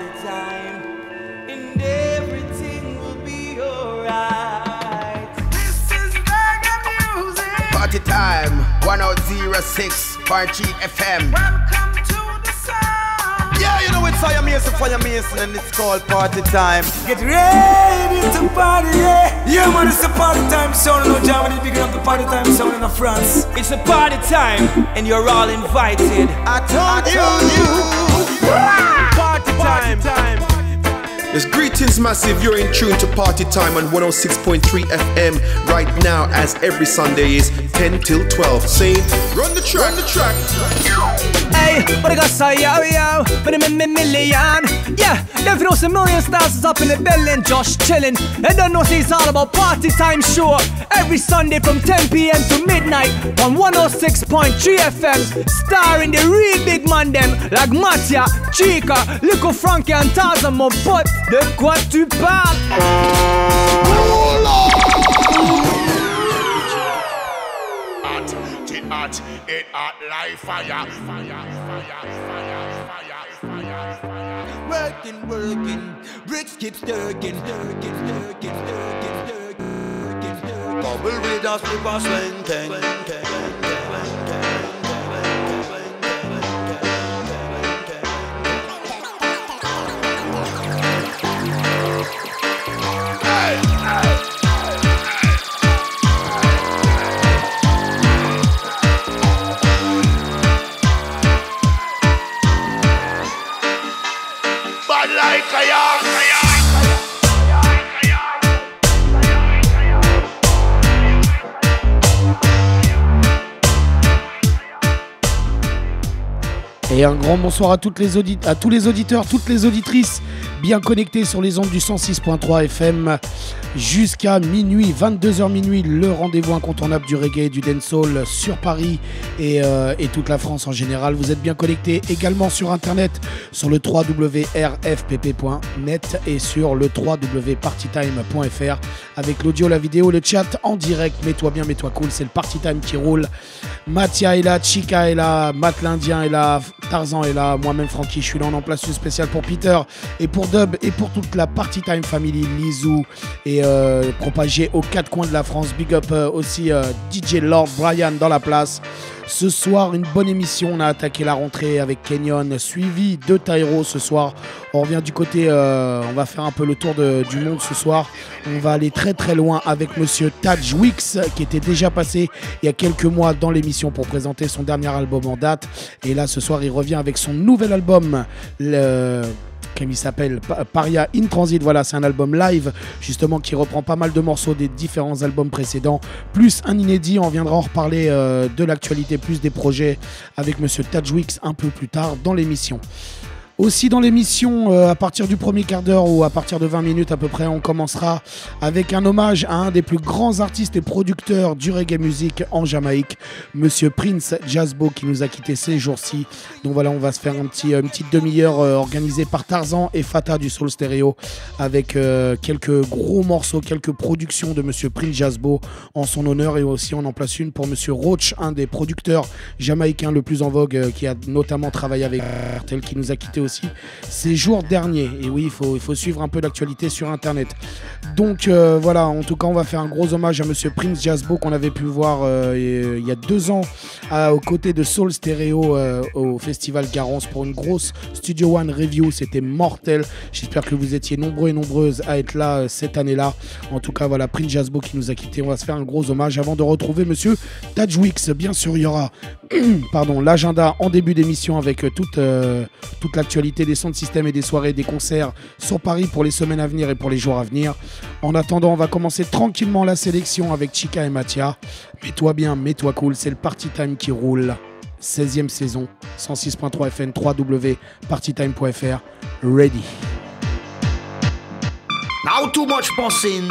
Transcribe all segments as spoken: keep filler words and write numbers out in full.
party time, and everything will be alright. This is reggae music. Party time, one oh six point three F M. Welcome to the sun. Yeah, you know it's fire music, fire music, and it's called party time. Get ready to party, yeah. Yeah, man, it's the party time sound in Ujama, picking up the party time sound in France. It's the party time, and you're all invited. I told you, you. Yeah. Party time. Yes, greetings massive, you're in tune to Party Time on one oh six point three F M right now, as every Sunday is ten till twelve. Saying, run the track, run the track. Hey, what I got say yo yo, but I'm in a million. Yeah, there throws a million stars up in the building, Josh chilling. And the North is all about Party Time, sure. Every Sunday from ten P M to midnight on one oh six point three F M, starring the real big man them, like Mattia, Chica, Lico Frankie and Taz and my butt. De quoi tu parles? Hot, it hot, it hot like fire, fire, fire, fire, fire, fire. Working, working, bricks keep stirring, stirring, stirring, stirring, stirring, stirring. Bubble with us, we pass slang, tang, tang, tang, tang. Et un grand bonsoir à, toutes les audite- à tous les auditeurs, toutes les auditrices bien connectées sur les ondes du cent six point trois F M jusqu'à minuit, vingt-deux heures minuit, le rendez-vous incontournable du reggae et du dancehall sur Paris et, euh, et toute la France en général. Vous êtes bien connectés également sur internet sur le w w w point r f p p point net et sur le w w w point party time point f r avec l'audio, la vidéo, le chat en direct. Mets-toi bien, mets-toi cool, c'est le Party Time qui roule. Mathia est là, Chica est là, Matt l'Indien est là, Tarzan est là, moi-même Francky, je suis là en emplacement spécial pour Peter et pour Dub et pour toute la Party Time Family, Lizou et euh, propagée aux quatre coins de la France. Big up euh, aussi euh, D J Lord Brian dans la place. Ce soir, une bonne émission. On a attaqué la rentrée avec Kenyon, suivi de Tyro ce soir. On revient du côté, euh, on va faire un peu le tour de, du monde ce soir. On va aller très très loin avec monsieur Taj Weekes, qui était déjà passé il y a quelques mois dans l'émission pour présenter son dernier album en date. Et là, ce soir, il revient avec son nouvel album, le... comme il s'appelle, Pariah In Transit. Voilà, c'est un album live justement qui reprend pas mal de morceaux des différents albums précédents, plus un inédit. On viendra en reparler euh, de l'actualité, plus des projets avec monsieur Taj Weekes un peu plus tard dans l'émission. Aussi dans l'émission, euh, à partir du premier quart d'heure ou à partir de vingt minutes à peu près, on commencera avec un hommage à un des plus grands artistes et producteurs du reggae music en Jamaïque, monsieur Prince Jazzbo, qui nous a quittés ces jours-ci. Donc voilà, on va se faire un petit, une petite demi-heure euh, organisée par Tarzan et Fata du Soul Stereo avec euh, quelques gros morceaux, quelques productions de monsieur Prince Jazzbo en son honneur. Et aussi, on en place une pour monsieur Roach, un des producteurs jamaïcains le plus en vogue, euh, qui a notamment travaillé avec Cartel, qui nous a quittés aussi ces jours derniers. Et oui, il faut, il faut suivre un peu l'actualité sur internet. Donc euh, voilà, en tout cas, on va faire un gros hommage à monsieur Prince Jazzbo, qu'on avait pu voir euh, il y a deux ans euh, aux côtés de Soul Stereo euh, au festival Garance pour une grosse Studio One review. C'était mortel. J'espère que vous étiez nombreux et nombreuses à être là euh, cette année-là. En tout cas, voilà, Prince Jazzbo qui nous a quittés. On va se faire un gros hommage avant de retrouver monsieur Taj Weekes. Bien sûr, il y aura pardon, l'agenda en début d'émission avec euh, toute, euh, toute l'actualité des sons de système et des soirées, des concerts sur Paris pour les semaines à venir et pour les jours à venir. En attendant, on va commencer tranquillement la sélection avec Chica et Mathia. Mets-toi bien, mets-toi cool, c'est le Party Time qui roule. seizième saison, cent six point trois F M, w w w point party time point f r. Ready. Now too much bossing,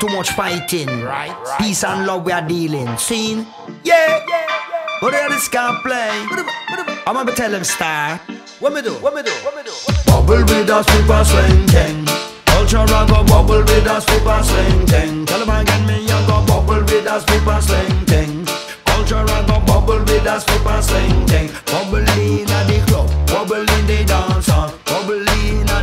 too much fighting, right? Right. Peace and love we are dealing. Seen? Yeah, yeah, yeah. But they just can't play. I'm gonna tell them star. What me do? What me do? What me do? Bubble with us, people swing ting. Culture I go bubble with us, people swing ting. Tell them again, me I go bubble with us, people swing ting. Culture I go bubble with us, people swing ting. Bubble in a the club, bubble in the dance hall, bubble in a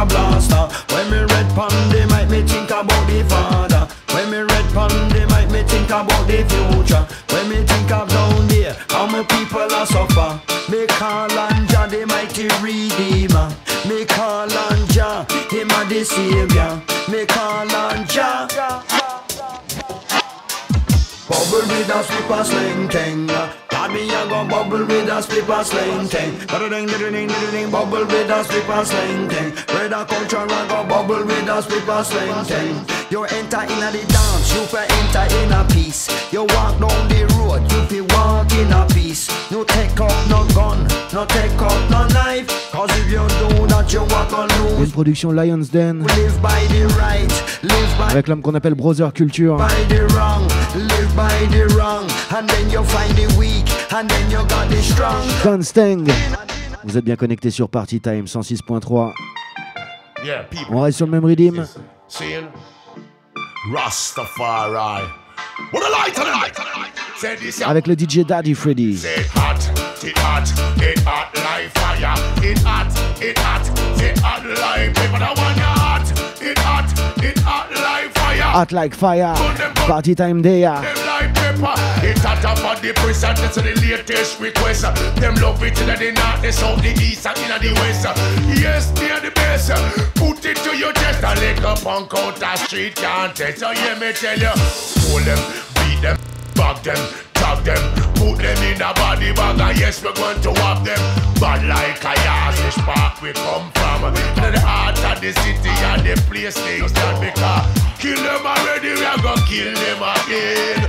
a blaster. When me red pon the mic, me think about the father. When me red pon the mic, me think about the future. When me think of down there, how my people are suffer. Me call on Jah, the mighty redeemer. Me call on Jah, him a the savior. Me call on Jah. Bubble with a slipper sling ting. Lad me a go bubble with a slipper sling ting. Da-da-ding, da-da-ding, da-da-ding. Bubble with a slipper sling ting. Red a culture a go bubble with a slipper sling ting. You enter in a the dance, you fi enter in a peace. You walk down the road, you fi walk in a peace. No take up no gun, no take up no knife. Cause if you do that, you walk on loose. Une production Lions Den. Live by the right, live by. Avec l'homme qu'on appelle Brother Culture. By the wrong, live by by the wrong, and then you find the weak, and then you got the strong. Constang, vous êtes bien connectés sur Party Time cent six point trois. Yeah, on reste sur le même rythme. Rastafari. What a light, what a light, what a light. Say this, yeah. Avec le D J Daddy Freddy. Say hot, it hot, it hot like fire. It hot, it hot, it hot like paper. I want it hot, it hot, it hot like fire. Hot like fire. Party time day, yeah. It's hot about the prison, that's the latest request. Them love it in the north, the south, the east, and in the west. Yes, they are the best. Put it to your chest. I lick up on Counter Street, can't test. So hear me tell you. Pull them, beat them, bug them, tag them, put them in a body bag. And yes, we're going to whop them. Bad like a ass, which part we come from. In the heart of the city and the place they stand. Because kill them already, we are gonna kill them again.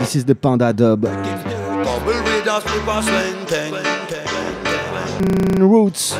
This is the Panda Dub. Roots.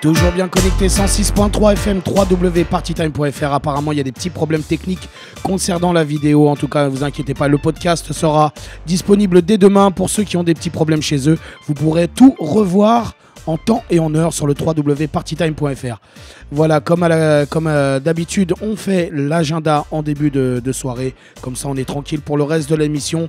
Toujours bien connecté, cent six point trois F M, w w w point partytime point f r. Apparemment, il y a des petits problèmes techniques concernant la vidéo. En tout cas, ne vous inquiétez pas, le podcast sera disponible dès demain. Pour ceux qui ont des petits problèmes chez eux, vous pourrez tout revoir en temps et en heure sur le w w w point partytime point f r. Voilà, comme, à la, comme euh, d'habitude, on fait l'agenda en début de, de soirée. Comme ça, on est tranquille pour le reste de l'émission.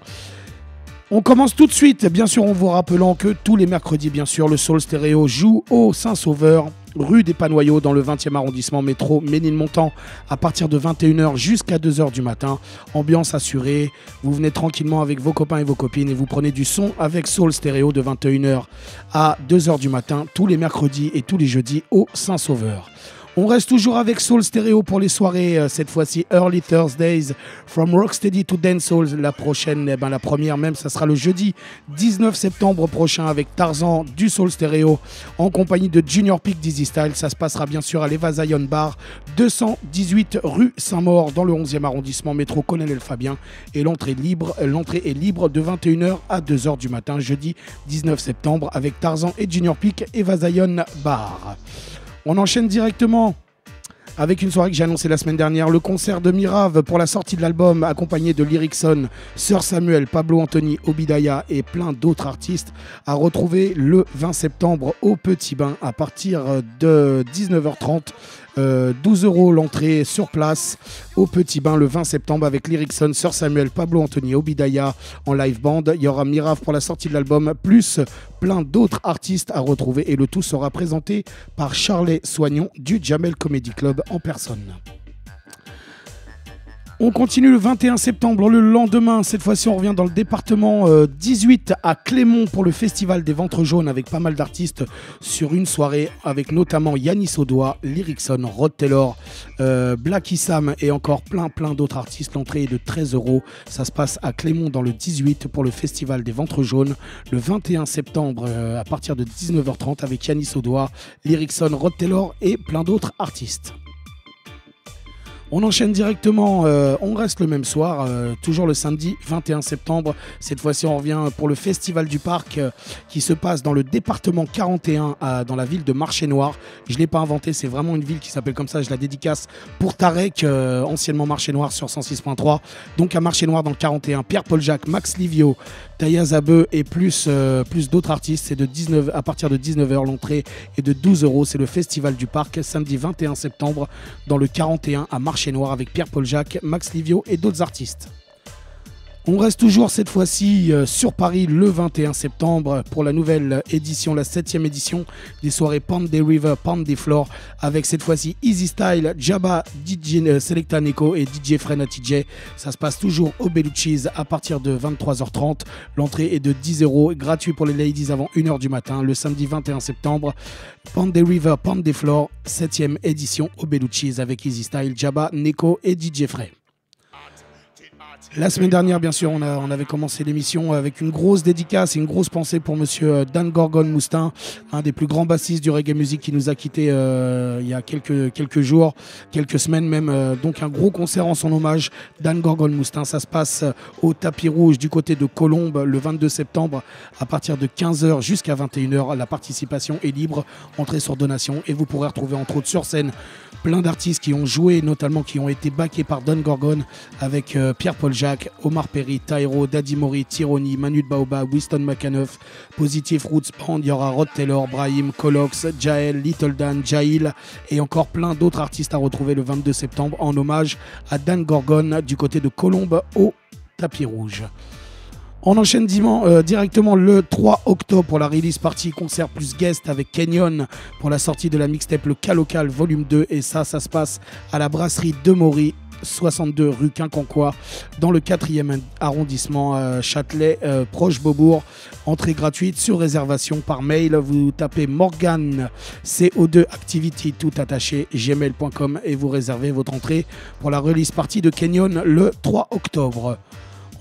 On commence tout de suite, bien sûr, en vous rappelant que tous les mercredis, bien sûr, le Soul Stereo joue au Saint-Sauveur, rue des Panoyaux, dans le vingtième arrondissement, métro Ménilmontant, à partir de vingt et une heures jusqu'à deux heures du matin. Ambiance assurée, vous venez tranquillement avec vos copains et vos copines et vous prenez du son avec Soul Stereo de vingt et une heures à deux heures du matin, tous les mercredis et tous les jeudis au Saint-Sauveur. On reste toujours avec Soul Stereo pour les soirées, euh, cette fois-ci Early Thursdays, From Rocksteady to Dancehall. La prochaine, eh ben, la première même, ça sera le jeudi dix-neuf septembre prochain avec Tarzan du Soul Stereo en compagnie de Junior Peak Dizzy Style. Ça se passera bien sûr à l'Eva Zion Bar, deux cent dix-huit rue Saint-Maur dans le onzième arrondissement, métro Colonel Fabien. Et l'entrée libre, l'entrée est libre de vingt et une heures à deux heures du matin, jeudi dix-neuf septembre avec Tarzan et Junior Peak, Eva Zion Bar. On enchaîne directement avec une soirée que j'ai annoncée la semaine dernière, le concert de Mirave pour la sortie de l'album accompagné de Lyricson, Sir Samuel, Pablo Anthony, Obidaya et plein d'autres artistes à retrouver le vingt septembre au Petit Bain à partir de dix-neuf heures trente. Euh, douze euros l'entrée sur place au Petit Bain le vingt septembre avec Lyricson, Sir Samuel, Pablo Anthony, Obidaya en live band. Il y aura Mirave pour la sortie de l'album, plus plein d'autres artistes à retrouver et le tout sera présenté par Charlet Soignon du Jamel Comedy Club en personne. On continue le vingt et un septembre, le lendemain, cette fois-ci on revient dans le département dix-huit à Clémont pour le festival des Ventres Jaunes avec pas mal d'artistes sur une soirée avec notamment Yannis Odoa, Lyricson, Rod Taylor, euh, Black Issam et encore plein plein d'autres artistes. L'entrée est de treize euros, ça se passe à Clémont dans le dix-huit pour le festival des Ventres Jaunes le vingt et un septembre euh, à partir de dix-neuf heures trente avec Yannis Odoa, Lyricson, Rod Taylor et plein d'autres artistes. On enchaîne directement, euh, on reste le même soir, euh, toujours le samedi vingt et un septembre. Cette fois-ci, on revient pour le Festival du Parc euh, qui se passe dans le département quarante et un, euh, dans la ville de Marché-Noir. Je ne l'ai pas inventé, c'est vraiment une ville qui s'appelle comme ça. Je la dédicace pour Tarek, euh, anciennement Marché-Noir sur cent six point trois. Donc à Marché-Noir dans le quarante et un, Pierre-Paul Jacques, Max Livio, Taya Zabeu et plus, euh, plus d'autres artistes. C'est de dix-neuf, à partir de dix-neuf heures, l'entrée est de douze euros. C'est le Festival du Parc, samedi vingt et un septembre dans le quarante et un à Marché-Noir. Chez Noir avec Pierre-Paul Jacques, Max Livio et d'autres artistes. On reste toujours cette fois-ci sur Paris le vingt et un septembre pour la nouvelle édition, la septième édition des soirées Pound the River, Pound the Floor avec cette fois-ci Easy Style, Jabba, D J Selecta Neko et D J Frena T J. Ça se passe toujours au Bellucci's à partir de vingt-trois heures trente. L'entrée est de dix euros, gratuit pour les ladies avant une heure du matin. Le samedi vingt et un septembre, Pound the River, Pound the Floor, septième édition au Bellucci's avec Easy Style, Jabba, Neko et D J Frey. La semaine dernière, bien sûr, on, a, on avait commencé l'émission avec une grosse dédicace et une grosse pensée pour monsieur Dan Gorgon Moustin, un des plus grands bassistes du reggae music qui nous a quittés euh, il y a quelques, quelques jours, quelques semaines même. Euh, donc un gros concert en son hommage, Dan Gorgon Moustin. Ça se passe au tapis rouge du côté de Colombes le vingt-deux septembre à partir de quinze heures jusqu'à vingt et une heures. La participation est libre, entrée sur donation et vous pourrez retrouver entre autres sur scène plein d'artistes qui ont joué, notamment qui ont été backés par Dan Gorgon avec euh, Pierre-Paul Jacques, Omar Perry, Tyro, Daddy Mori, Tyrone, Manu de Baobab, Winston McAnuff, Positive Roots Band, il y aura Rod Taylor, Brahim, Colox, Jael, Little Dan, Jail et encore plein d'autres artistes à retrouver le vingt-deux septembre en hommage à Dan Gorgon du côté de Colombes au tapis rouge. On enchaîne euh, directement le trois octobre pour la release party concert plus guest avec Kenyon pour la sortie de la mixtape Le Calocal volume deux et ça, ça se passe à la brasserie de Maury, soixante-deux rue Quincampoix dans le quatrième arrondissement euh, Châtelet, euh, proche Beaubourg. Entrée gratuite sur réservation par mail. Vous tapez Morgan C O deux Activity tout attaché gmail point com et vous réservez votre entrée pour la release party de Kenyon le trois octobre.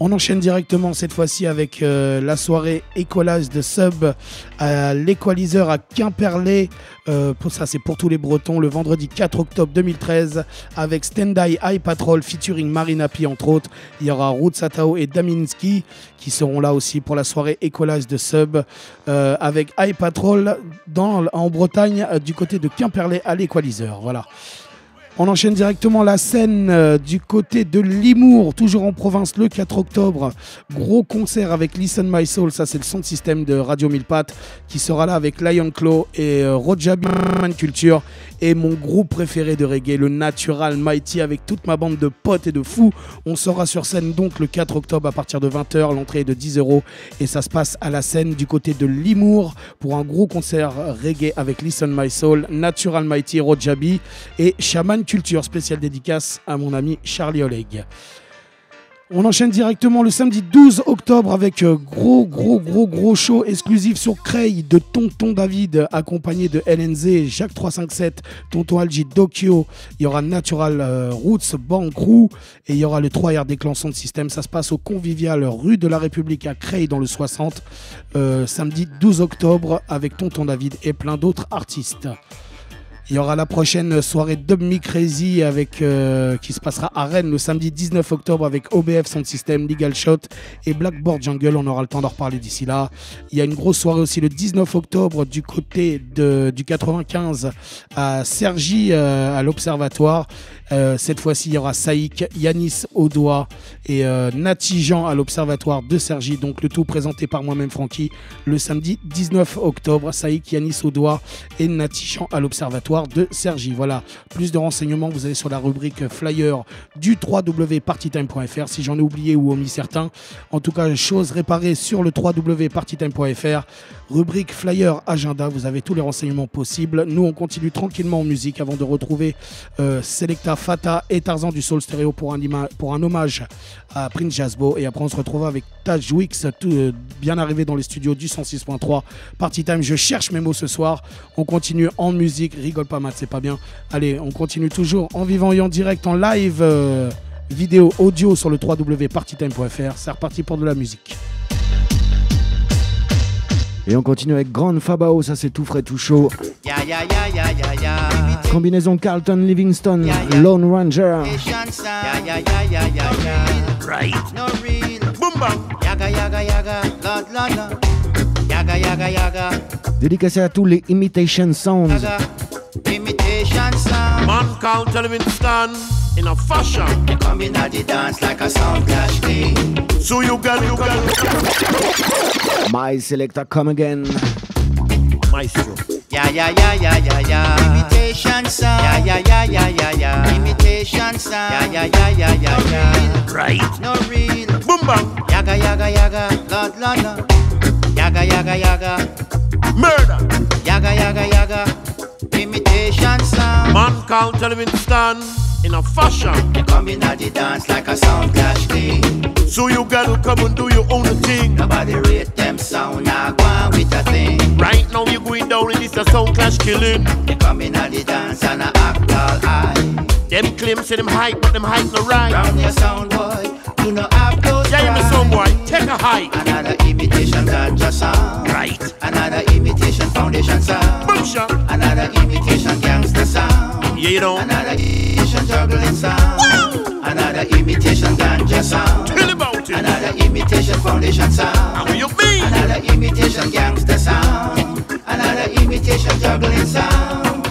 On enchaîne directement cette fois-ci avec euh, la soirée Écolage de Sub à l'Équaliseur à Quimperlé. Euh, pour ça, c'est pour tous les Bretons. Le vendredi quatre octobre deux mille treize avec Stendai High Patrol featuring Marina P entre autres. Il y aura Ruth Satao et Daminski qui seront là aussi pour la soirée Écolage de Sub euh, avec High Patrol dans, en Bretagne du côté de Quimperlé à l'Équaliseur. Voilà. On enchaîne directement la scène euh, du côté de Limours, toujours en province, le quatre octobre. Gros concert avec Listen My Soul, ça c'est le son de système de Radio Mille Pattes, qui sera là avec Lion Claw et euh, Rojabi Man Culture. Et mon groupe préféré de reggae, le Natural Mighty, avec toute ma bande de potes et de fous. On sera sur scène donc le quatre octobre à partir de vingt heures, l'entrée est de dix euros. Et ça se passe à la scène du côté de Limours pour un gros concert reggae avec Listen My Soul, Natural Mighty, Rojabi et Shaman Culture, spéciale dédicace à mon ami Charlie Oleg. On enchaîne directement le samedi douze octobre avec gros, gros, gros, gros show exclusif sur Creil de Tonton David, accompagné de L N Z, Jacques trois cent cinquante-sept, Tonton Algi, Dokyo. Il y aura Natural euh, Roots, Bank Crew et il y aura le trois R des clans Sound System. Ça se passe au Convivial, rue de la République à Creil dans le soixante, euh, samedi douze octobre avec Tonton David et plein d'autres artistes. Il y aura la prochaine soirée Dub Me Crazy avec, euh, qui se passera à Rennes le samedi dix-neuf octobre avec O B F Sound System, Legal Shot et Blackboard Jungle. On aura le temps d'en reparler d'ici là. Il y a une grosse soirée aussi le dix-neuf octobre du côté de, du quatre-vingt-quinze à Cergy, euh, à l'Observatoire. Euh, cette fois-ci, il y aura Saïk, Yannis Odoa et euh, Nati Jean à l'Observatoire de Cergy. Donc le tout présenté par moi-même, Francky, le samedi dix-neuf octobre. Saïk, Yannis Odoa et Nati Jean à l'Observatoire de Cergy. Voilà, plus de renseignements, vous allez sur la rubrique flyer du www point party time point f r. Si j'en ai oublié ou omis certains, en tout cas, chose réparée sur le www point party time point f r. Rubrique flyer agenda, vous avez tous les renseignements possibles. Nous, on continue tranquillement en musique avant de retrouver euh, Selecta Fata et Tarzan du Soul Stereo pour un, pour un hommage à Prince Jazzbo. Et après on se retrouve avec Taj Weekes, tout, euh, bien arrivé dans les studios du cent six point trois. Party Time, je cherche mes mots ce soir. On continue en musique, rigole pas mal, c'est pas bien. Allez, on continue toujours en vivant et en direct, en live, euh, vidéo, audio sur le w w w point party time point f r. C'est reparti pour de la musique. Et on continue avec Grande Fabao, ça c'est tout frais, tout chaud. Yeah, yeah, yeah, yeah, yeah, yeah. Combinaison Carlton Livingstone, yeah, yeah. Lone Ranger. Yeah, yeah, yeah, yeah, yeah, yeah. Right. No real. Boom bang. Yaga, yaga, yaga. Lord, Lord, Lord. Yaga, yaga, yaga. Dédicacé à tous les Imitation Sounds. Yaga. Imitation Sounds. Man Carlton Livingstone in a fashion. Coming at the dance like a sound clash thing. So you got, you got. My selector, come again. Maestro. Yeah, yeah, yeah, yeah, yeah, yeah. Imitation sound. Yeah, yeah, yeah, yeah, yeah, yeah. Imitation sound. Yeah, yeah, yeah, yeah, yeah, yeah. Right. No real. Boom bang. Yaga, yaga, yaga. Lord, Lord, Lord. Yaga, yaga, yaga. Murder. Yaga, yaga, yaga. Imitation sound. Man count Livingstone in a fashion. Coming at the dance like a sound clash thing. So you gotta come and do your own thing. Nobody rate them sound, I go on with a thing. Right now you're going down and it's a sound clash killing. They coming at the dance and I act all high. Them claim say them hype, but them hype no right. Round your sound boy, you know I've those. Yeah, you my sound boy, take a hike. Another imitation that just sound. Right. Another imitation foundation sound. Bullshit. Another imitation gangster sound. Yeah, you know. Another imitation juggling sound. Woo! Another imitation ganja sound. Tell about it. Another imitation foundation sound. How will you be? Another imitation gangster sound. Another imitation juggling sound.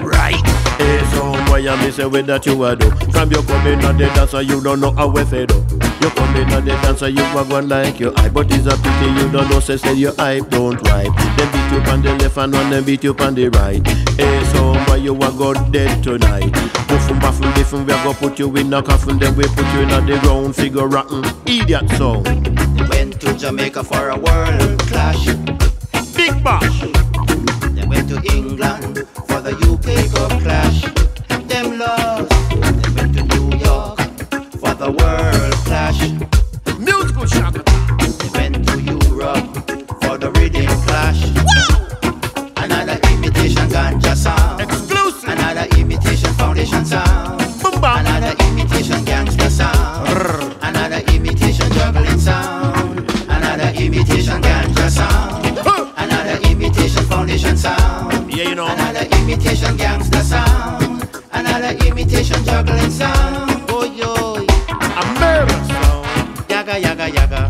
Right. Hey, so boy, I miss the way that you are do. From your coming on the dancer, you don't know how we fed up. You coming on the dancer, you are one like your eye. But it's a pity you don't know, say, say your eye don't wipe. Then beat you on the left and one, then beat you on the right. Hey, so boy, you are got dead tonight. From baffle different, we are gonna put you in a coffin, then we put you in a the ground, figure rotten, idiot song. Went to Jamaica for a world clash, big bash. Then went to England for the U K cup clash, them lost. Then went to New York for the world clash, musical shock. They went to Europe for the rhythm clash. Wow. Another imitation ganja sound. Exclusive. Another imitation foundation sound. Boom, bam. Another imitation gangster sound. Brrr. Another imitation juggling sound. Another imitation gangster sound. Huh. Another imitation foundation sound. Yeah, you know. Another imitation gangster sound. Another imitation juggling sound. Oh yo. American sound. Yaga yaga yaga.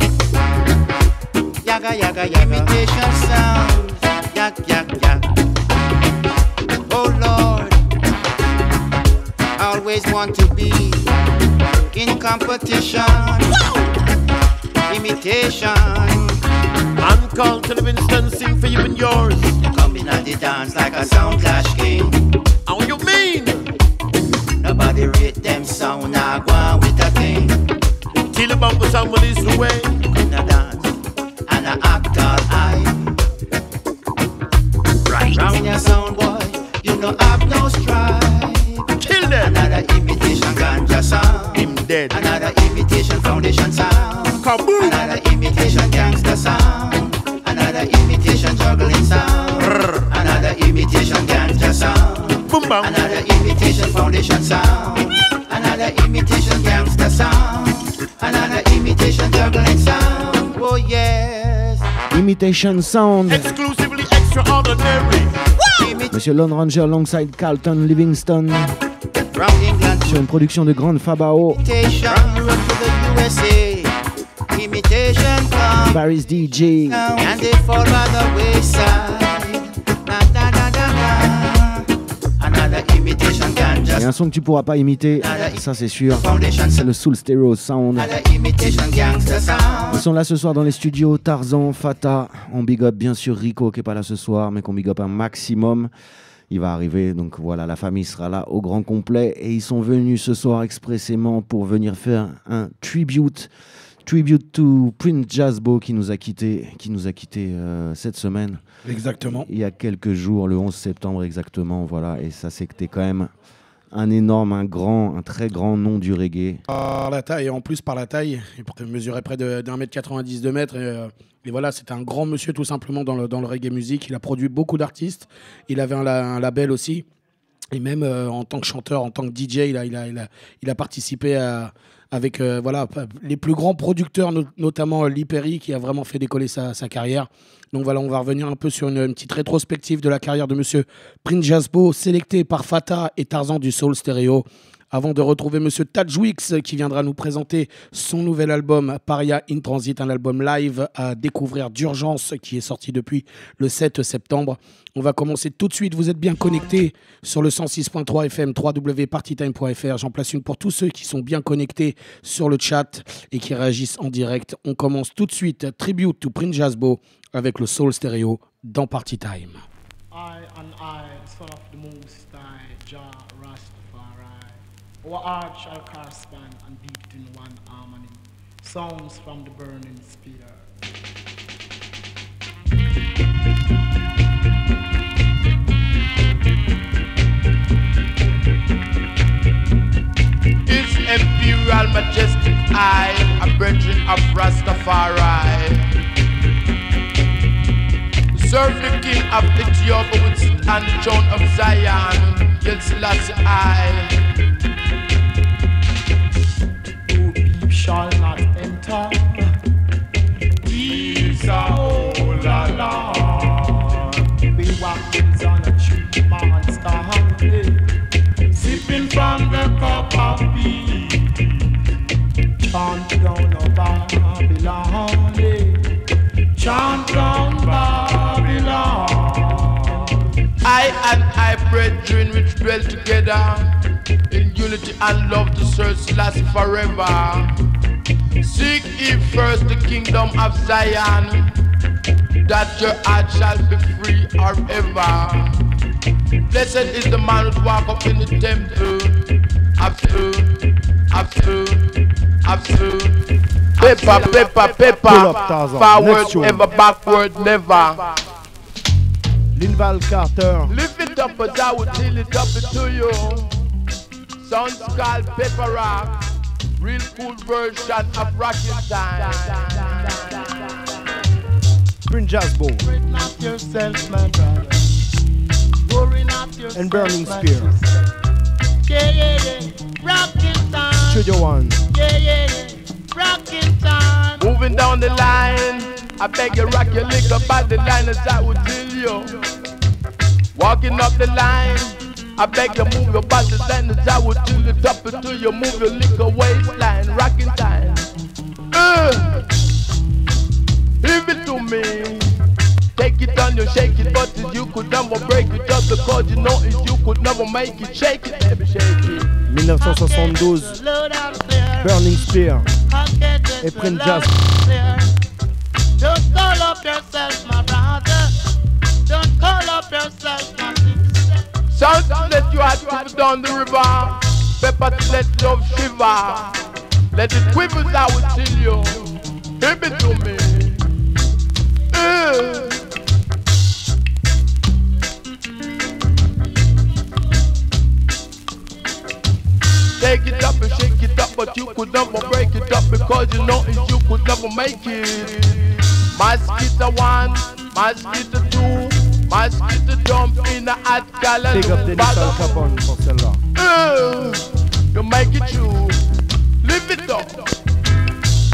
Yaga yaga yaga. Imitation sound. Yak yak yak. Oh Lord, I always want to be in competition. Whoa! Imitation. I'm Carlton Livingstone, sing for you and yours. Coming at the dance like a sound clash king. How you mean? Nobody rate them sound, I go on with a thing. Till the bumper sound is the way. In a dance, and I act all high. Right. Round your sound boy. You don't have no strife. Kill them. Another imitation ganja sound. I'm dead. Another imitation foundation sound. Kaboom. Another imitation gangster sound. Another imitation juggling sound. Brrr. Another imitation ganja sound. Boom bang. Another imitation foundation sound. Another imitation gangster sound. Another imitation juggling sound. Oh yes. Imitation sound. Exclusively extraordinary. Monsieur Lone Ranger alongside Carlton Livingstone sur une production de Grande Fabao. Paris D J. Il y a un son que tu pourras pas imiter, ça c'est sûr, c'est le Soul Stereo Sound. Ils sont là ce soir dans les studios, Tarzan, Fata, on big up bien sûr Rico qui est pas là ce soir mais qu'on big up un maximum. Il va arriver, donc voilà, la famille sera là au grand complet et ils sont venus ce soir expressément pour venir faire un tribute. Tribute to Prince Jazzbo qui nous a quitté, qui nous a quitté euh, cette semaine. Exactement. Il y a quelques jours, le onze septembre exactement, voilà. Et ça c'était quand même un énorme, un grand, un très grand nom du reggae. Par la taille, en plus par la taille, il mesurait près d'un mètre quatre-vingt-dix, deux mètres. Et, et voilà, c'était un grand monsieur tout simplement dans le, dans le reggae music. Il a produit beaucoup d'artistes. Il avait un, un label aussi. Et même euh, en tant que chanteur, en tant que D J, il a, il a, il a, il a participé à, avec euh, voilà, les plus grands producteurs, no notamment Lee Perry, qui a vraiment fait décoller sa, sa carrière. Donc voilà, on va revenir un peu sur une, une petite rétrospective de la carrière de monsieur Prince Jazzbo, sélecté par Fata et Tarzan du Soul Stereo, avant de retrouver monsieur Taj Weekes, qui viendra nous présenter son nouvel album Pariah In Transit, un album live à découvrir d'urgence, qui est sorti depuis le sept septembre. On va commencer tout de suite, vous êtes bien connectés sur le cent six point trois F M, w w w point party time point f r. J'en place une pour tous ceux qui sont bien connectés sur le chat et qui réagissent en direct. On commence tout de suite, Tribute to Prince Jazzbo avec le Soul Stereo dans Party Time. I and I, son of the Most High, Jah Rastafari, our hearts shall correspond and beat in one harmony. Sounds from the Burning Spear. Imperial majestic eye, a brethren of Rastafari. Serve the king of Ethiopia with and throne of Zion, yet last eye. Who deep shall not enter. These are all alone. We walk on a tree, monster. Sipping from the cup of peace, chant down of Babylon, chant down Babylon. I and I, brethren which dwell together in unity and love, the search lasts forever. Seek ye first the kingdom of Zion, that your heart shall be free forever. Blessed is the man who walk up in the temple. Absolute, absolute, absolute. Paper, paper, paper. Forward, ever, backward, never. Linval Carter. Lift it up, but I will deal it up to you. Sounds called paper rock. Real cool version of Rockistan. Prince Jazzbo. Straighten up yourself, my brother. And Burning Spear. Yeah, yeah, yeah. Rockin' time. Studio One. Yeah, yeah, yeah. Rockin' time. Moving down the line. I beg you, rock your lick up by the line as I would tell you. Walking up the line. I beg you, move your body line as I would tell you. Drop it to you, move your lick away line. Rockin' time. Uh, give it to me. Take it on you, shake it, but if you could never break it, just because you know if you could never make it, shake it, baby, shake it. mille neuf cent soixante-douze, Burning Spear et Prince Jazzbo. Don't call up yourself, my brother. Don't call up yourself, my sister. Sounds let you have to go down the river. Pepper to let love shiver. Let it quiver, I will tell you. Give it to me. Uh. Take it up and shake it up, but you could never break it up because you know it, you could never make it. Mosquito one, mosquito two, mosquito jump in the hot gallon. Take up the little carbon for celle-là. Uh, you make it true, live it up.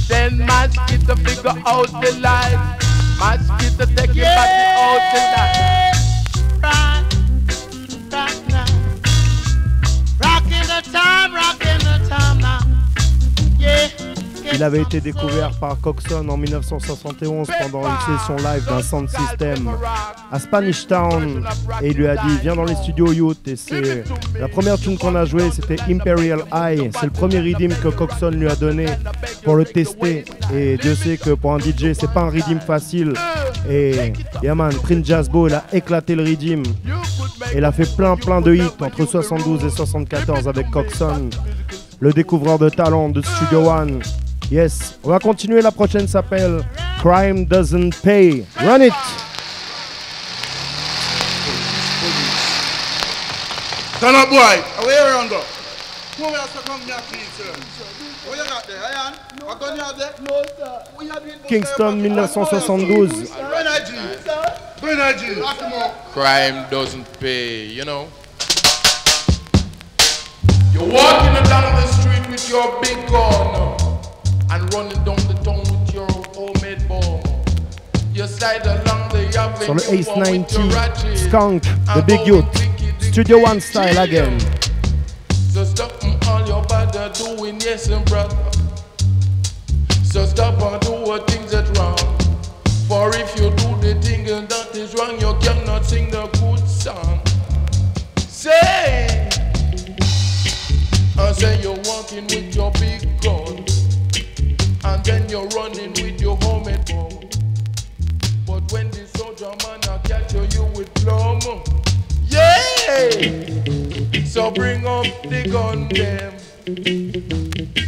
Then mosquito figure out the life. Mosquito take it back out the life. Il avait été découvert par Coxson en mille neuf cent soixante et onze pendant une session live d'un sound system à Spanish Town et il lui a dit viens dans les studios youth et c'est la première tune qu'on a jouée, c'était Imperial Eye, c'est le premier rhythm que Coxson lui a donné pour le tester et Dieu sait que pour un D J c'est pas un rhythm facile et Yaman, Prince Jazzbo il a éclaté le rhythm. Il a fait plein plein de hits entre soixante-douze et soixante-quatorze avec Coxson, le découvreur de talent de Studio One. Yes, on va continuer, la prochaine s'appelle Crime Doesn't Pay. Run it! Turn up boy, away Congo. Who will have to come here, please, sir? What you got there, Ian? What gun you have there? No, sir. What you have there? Kingston, nineteen seventy-two. Energy. Energy. Crime doesn't pay, you know. You're walking down the street with your big gun and running down the town with your homemade bomb. You slide along the avenue. Sur le Ace ninety, Skunk, The Big Youth, Studio One style again. So stop and all your bad are doing, yes and brother. So stop and do what things that wrong. For if you do the thing and that is wrong, you cannot sing the good song. Say, and say you're walking with your big gun, and then you're running with your home and home. But when the soldier man I catch you, you with plum. Yeah! So bring up the gun them,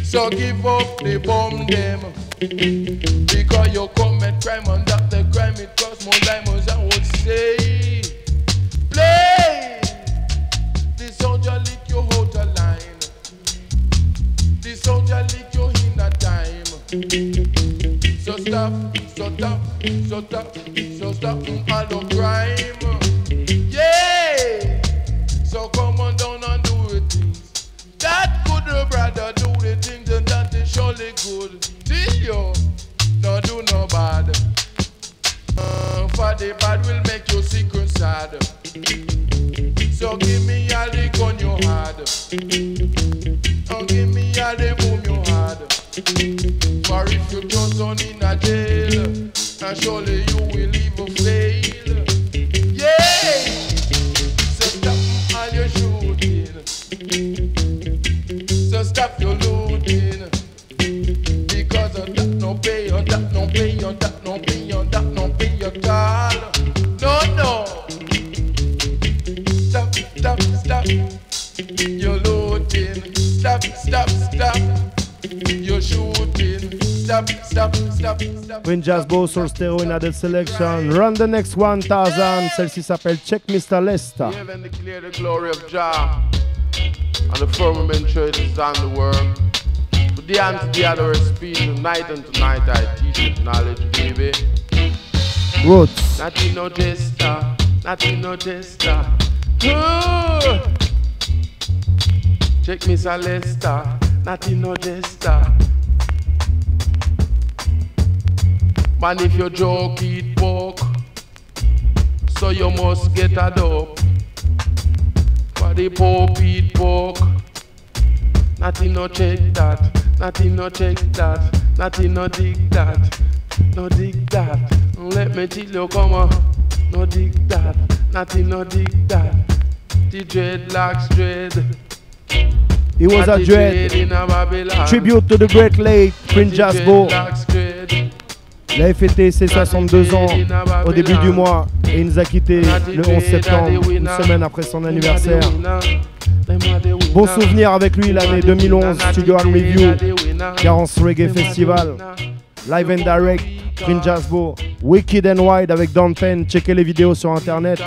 so give up the bomb them, because you commit crime and that the crime it costs more diamonds. I would say, play. The soldier lick your hotel line, the soldier lick your inner time. So stop, so stop, so stop, so stop all the crime. Yeah. So come on down and do the things that good brother do the things and that is surely good. Till you don't do no bad, uh, for the bad will make you sick and sad. So give me all the gun you had, and give me all the boom you had. For if you just on in a jail, and surely you will even fail. Yeah. You're shooting, so stop your looting, because on that no pay, on that no pay, on that no pay, on that no pay your call. No, no, stop, stop, stop, you're looting, stop, stop, stop, you're shooting, stop, stop, stop, stop. Prince Jazzbo, Soul Stereo, another selection. Run the next one thousand. Celle-ci s'appelle Check Mister Lester. Give and declare the glory of Jah, and the firmament churches on the world. Today and today I do speak, tonight and tonight I teach it knowledge, baby. Roots. Not in no jester, not in no jester. Check Mister Lester, not in no jester. Man, if you joke, it poke, so you must get a dope. For the Pope, it poke. Nothing no check that, nothing no check that, nothing no dig that, no dig that. Let me till you come on, no dig that, nothing no dig that. The dreadlocks dread. He was a dread. Tribute to the great late Prince Jazzbo. Il a fêté ses soixante-deux ans au début du mois et il nous a quittés le onze septembre, une semaine après son anniversaire. Bon souvenir avec lui l'année deux mille onze, Studio One Review, Carence Reggae Festival, Live and Direct, Prince Jazzbo, Wicked and Wide avec Dan Penn. Checkez les vidéos sur internet.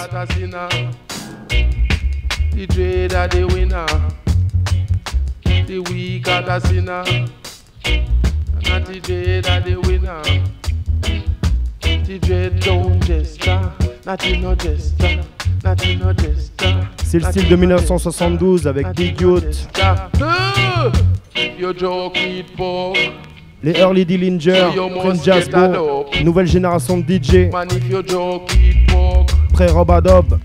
C'est le style de mille neuf cent soixante-douze avec Big Youth, les Early Dillinger, Prince Jazzbo, nouvelle génération de D J, pré-Rob Adobe.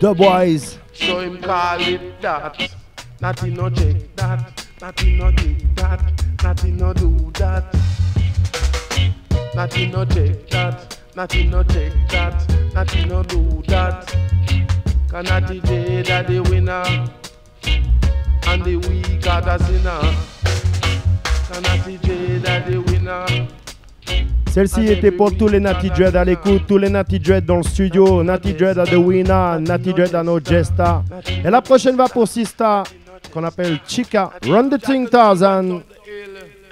Dubwise. So him call it that. Nothing no check that, nothing no dig that, nothing no do that. Nothing no check that, nothing no check that, nothing no do that. Cause not the day that the winner, and the weak are the sinner. Cause not the day that the winner. Celle-ci était pour tous les Natty Dread à l'écoute, tous les Natty Dread dans le studio, Natty Dread à The Winner, Natty Dread à No Jesta. Et la prochaine va pour Sista, qu'on appelle Chica, Run the Thing Tarzan.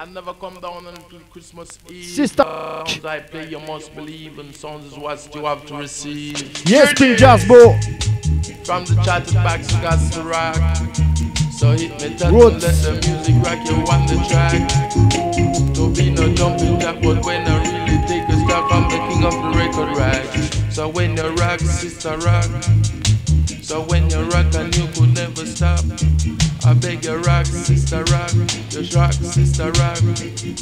I never come down until Christmas Eve. Sister, sounds I play, you must believe, and sounds is what you have to receive. Yes, King Jazzbo. From the chatted back to God's the rock. So hit me touch and let the music rock you on the track. To be no jumping jack, but when I really take a step, I'm the king of the record rack. So when you rock, sister rock. So when you rock and you could never stop, I beg you rock, sister rock, you rock, sister rock.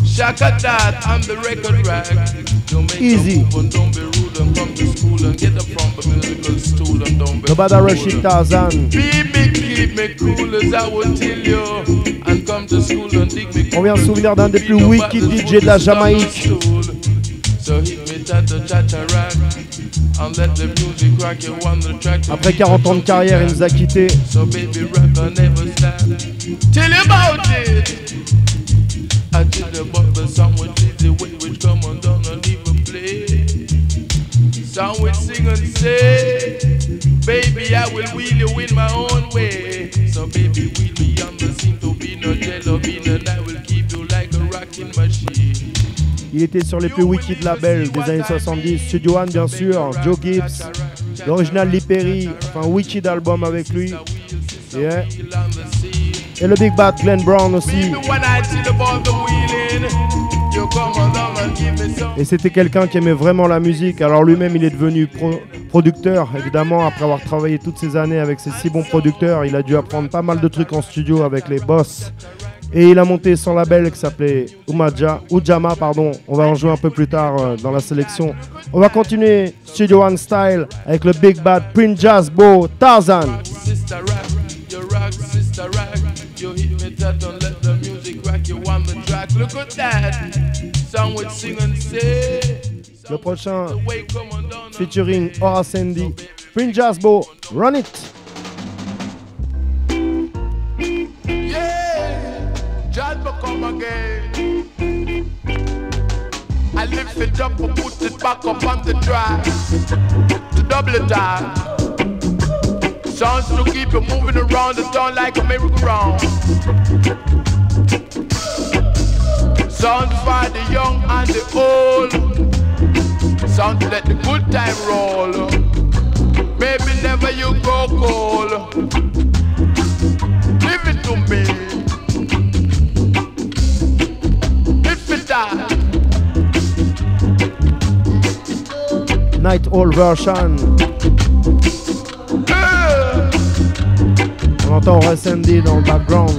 Shaka that, I'm the record rack. You make easy. Move and don't be rude and come to school and get up from the musical stool and don't be nobody rushing thousand. Be me, keep me cool as I will tell you. And come to school and dig me. On vient se souvenir d'un des plus wicked D J de la Jamaïque. Après quarante ans de carrière, il nous a quittés. Il était sur les plus wicked labels des années soixante-dix, Studio One bien sûr, Joe Gibbs, l'original Lee Perry, enfin wicked album avec lui. Yeah. Et le big bad Glenn Brown aussi. Et c'était quelqu'un qui aimait vraiment la musique, alors lui-même il est devenu pro producteur, évidemment après avoir travaillé toutes ces années avec ces six bons producteurs, il a dû apprendre pas mal de trucs en studio avec les boss. Et il a monté son label qui s'appelait Ujama, pardon. On va en jouer un peu plus tard dans la sélection. On va continuer Studio One Style avec le big bad Prince Jazzbo, Tarzan. Le prochain featuring Aura Sandy, Prince Jazzbo, Run It. Jazzbo come again. I lift it up and put it back up on the drive. The double time. Sounds to keep you moving around the town like a merry-go-round. Sounds for the young and the old. Sounds to let the good time roll. Baby, never you go cold. Give it to me. Night Hall version. Yeah. On entend Sandy dans le background.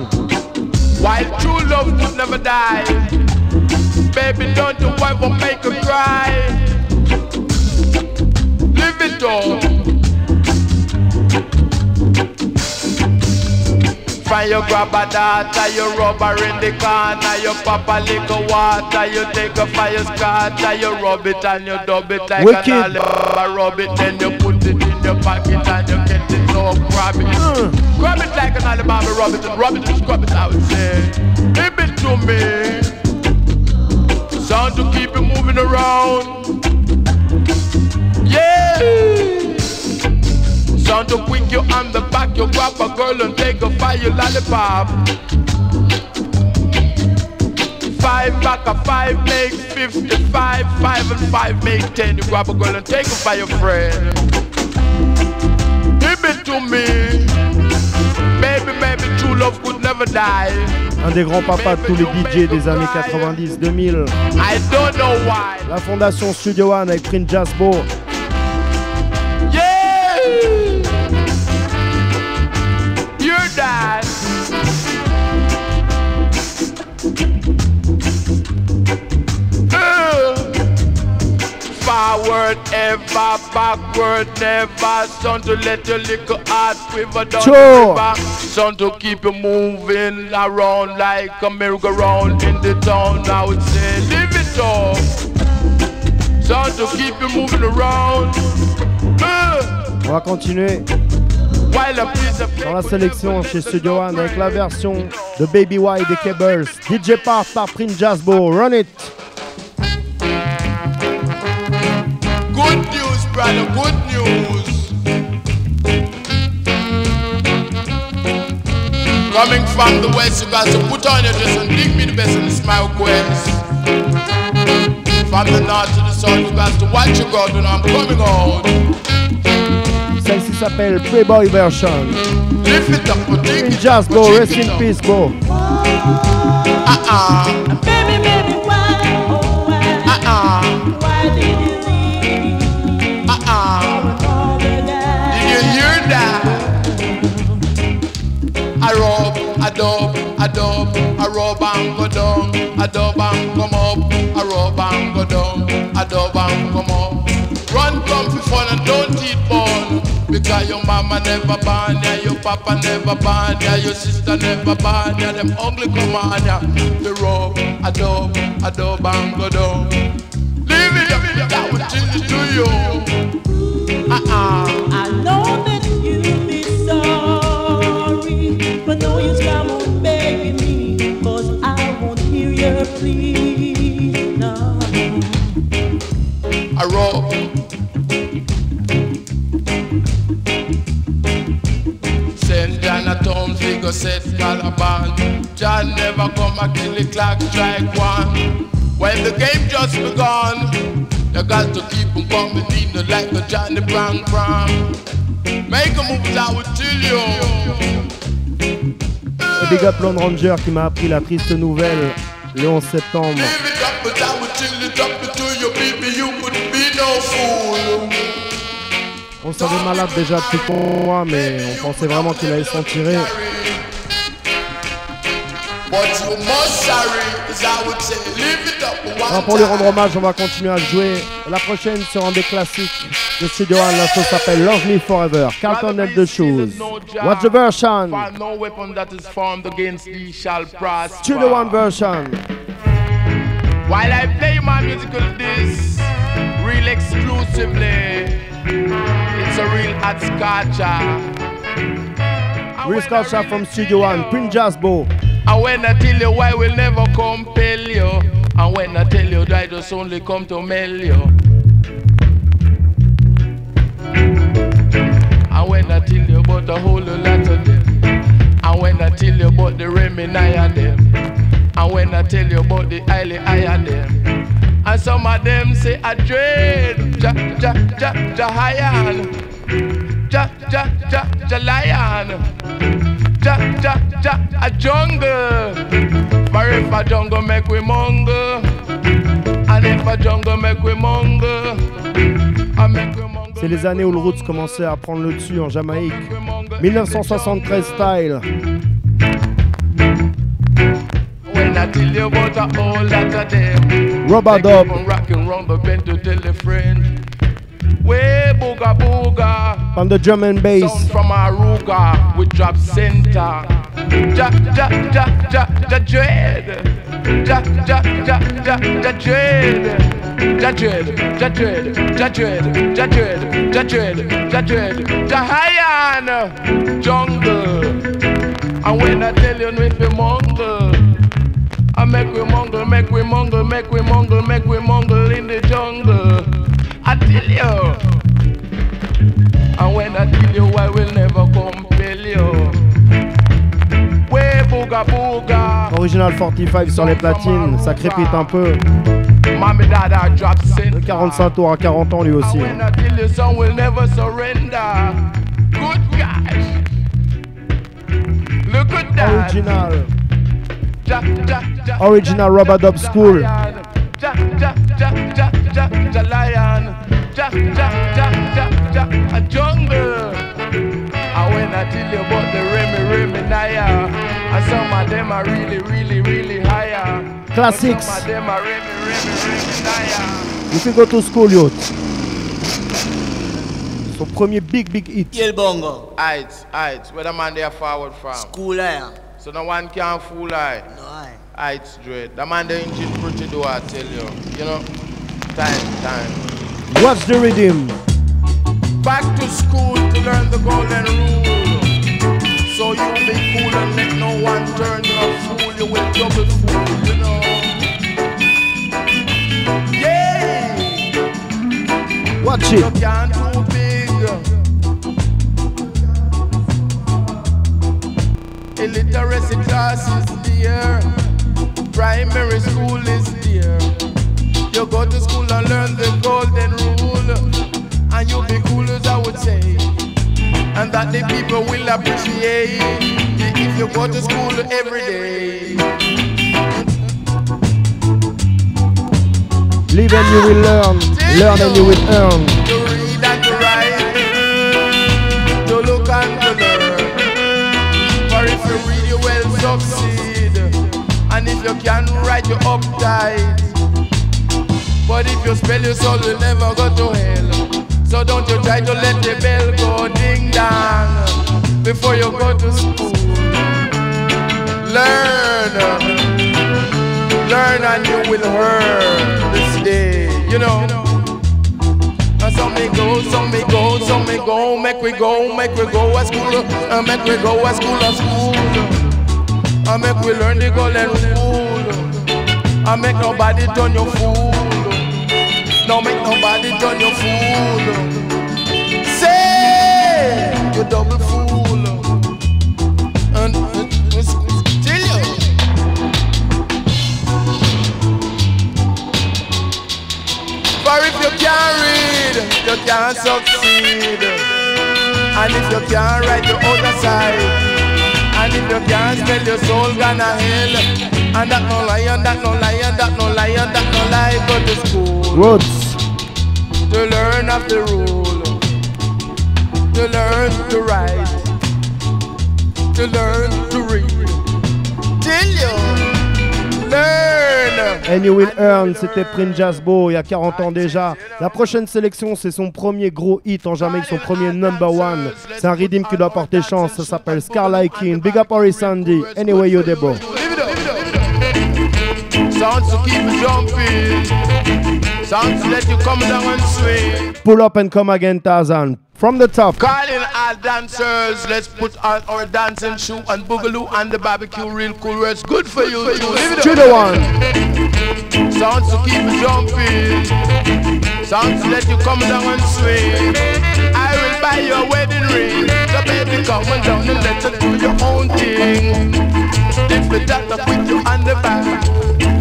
While true love would never die, baby don't do what will make her cry. Live it all. Find your grandma daughter, your rubber in the corner, your papa lick of water, you take a fire starter, you rub it and you dub it like wicked. An olive, rub it then you put it in your pocket and you get it so grab it, mm. grab it like an olive, rub it and rub it and scrub it, I would say, give it to me, sound to keep it moving around, yeah. Sound to quick you on the back, you grab a girl and take a fire lollipop. Five back a five make fifty-five, five and five make ten. You grab a girl and take a fire friend. Give it to me. Baby, baby, true love could never die. Un des grands papas de tous les D J des années quatre-vingt-dix deux mille. I don't know why. La fondation Studio One avec Prince Jazzbo. Forward, ever, backward, never. Son to let your little heart quiver down sure. The river. Son to keep you moving around like a merry-go-round in the town. I would say, live it all. Son to keep you moving around. Uh. On va continuer dans la sélection chez Studio One avec la version de Baby White des Cables. D J Park par Prince Jazzbo, Run It. Good news, brother, good news. Coming from the west, you got to put on your dress and dig me the best in the smile quest. From the north to the south, you got to watch your God when I'm coming out. Celle-ci s'appelle Playboy Version. Lift it up, but dig it up, but dig it up. Rest in peace, Bo. Ah-ah. Baby, baby, why, oh, why? Ah-ah. Why did you leave? Ah-ah. Did you hear that? I rob, I dub, I dub, I rob and go down, I dub and come up, I rob and go down, I dub and come up. Run come for fun and don't eat born, because your mama never born, yeah, your papa never born, yeah, your sister never born, yeah, them ugly come on, yeah. They rob, I dub, I dub and go down. Leave it, leave it, that will change it to you. Uh-uh. I know that you'll be so. But no use come on begging me, cause I won't hear your plea, no. I rob, send John a Tom, he go set Calaban. John never come a kill the clock, strike one. When the game just begun, you got to keep on coming in like a Johnny Brown Brown. Make a move that will kill you. Big up Lone Ranger qui m'a appris la triste nouvelle le onze septembre. On savait malade déjà depuis qu'on mois, mais on pensait vraiment qu'il allait s'en tirer. Alors pour lui rendre hommage, on va continuer à jouer. La prochaine sera un des classiques de Studio One. La chanson s'appelle Love Me Forever. Carlton Livingstone. What's the version? No weapon that is formed against thee shall prosper. Studio One version. While I play my musical disc, real exclusively, it's a real hot scotcha. Real scotcha from Studio One, Prince Jazzbo. And when I tell you why will never compel you, and when I tell you that I just only come to mail you, and when I tell you about the whole lot of them, and when I tell you about the remnant of them, and when I tell you about the highly high of them, and some of them say I dread ja ja ja ja lion, ja ja ja ja lion. Ja, ja, ja, a jungle. But if a jungle make we mongle, and if a jungle make we mongle, I make we mongle. C'est les années où le roots commençait à prendre le dessus en Jamaïque. dix-neuf cent soixante-treize style. When I tell you about a whole lot of them, Robert Dub. Way booga booga on the drum and bass. Sound from Aruga with drop center. Ja ja ja ja ja dread. Ja ja ja ja ja dread. Ja dread ja dread ja dread ja dread ja dread ja dread. Ja high jungle. And when I tell you with the mongle, I make we mongle, make we mongle, make we mongle, make we mongle in the jungle. I tell you, and when I tell you I will never compel you. Way booga booga. Original quarante-cinq sur les platines, ça crépite un peu. De quarante-cinq tours à quarante ans lui aussi. When I tell you son will never surrender. Good gosh. Look at that. Original. Ja, ja, ja, original Robert Dub School. Ja, ja, ja, ja, ja, ja, lion. Ja, ja, ja, ja, ja, a jungle. And when I tell you about the Remy Remy Naya, and some of them are really, really, really higher. Classics. Some of them are Remy Remy Remy Naya. You can go to school, youth. Son premier big, big hit. Kill bongo. Aight, aight. Where the man they are forward from? School air. So no one can fool I. No I. It's dread. The man the engine pretty do I tell you. You know? Time, time. What's the rhythm? Back to school to learn the golden rule. So you be cool and make no one turn you a fool. You will double fool, you know. Yeah! Watch it. You can't do big. Illiteracy class is dear. Primary school is dear. You go to school and learn the golden rule, and you'll be cool, as I would say, and that the people will appreciate if you go to school every day. Live and you will learn, learn and you will earn. To read and to write, to look and to learn. For if you read you will succeed, and if you can write you uptight. But if you spell your soul you'll never go to hell. So don't you try to let the bell go ding dong before you go to school. Learn. Learn and you will learn this day, you know. And some may go, some may go, some may go, make we go, make we go at school, and make we go at school at school. And make we learn the golden rule. And make nobody turn your fool. No make nobody turn your fool. Say you double fool. And for if you can't read, you can't succeed. And if you can't write the other side, and if you can't spell your soul gonna hell. And that no lion, that no lion, that no lion, that no lion. Go to school Woods. To learn of the rule, to learn to write, to learn to read. Till you And You Will Earn, c'était Prince Jazzbo il y a quarante ans déjà. La prochaine sélection, c'est son premier gros hit en Jamaïque, son premier number one. C'est un rhythm qui doit porter chance, ça s'appelle Scarlet King. Big up Harry Sandy, Anyway You Dey Bro. Pull up and come again, Tarzan. From the top. Calling all dancers, let's put on our dancing shoe and boogaloo and the barbecue real cool. It's good for you. Good for you. Studio One. Sounds to keep jumping. Sounds let you come down and swing. I will buy your wedding ring. So baby, come on down and let's do your own thing. Dip the doctor with you on the back.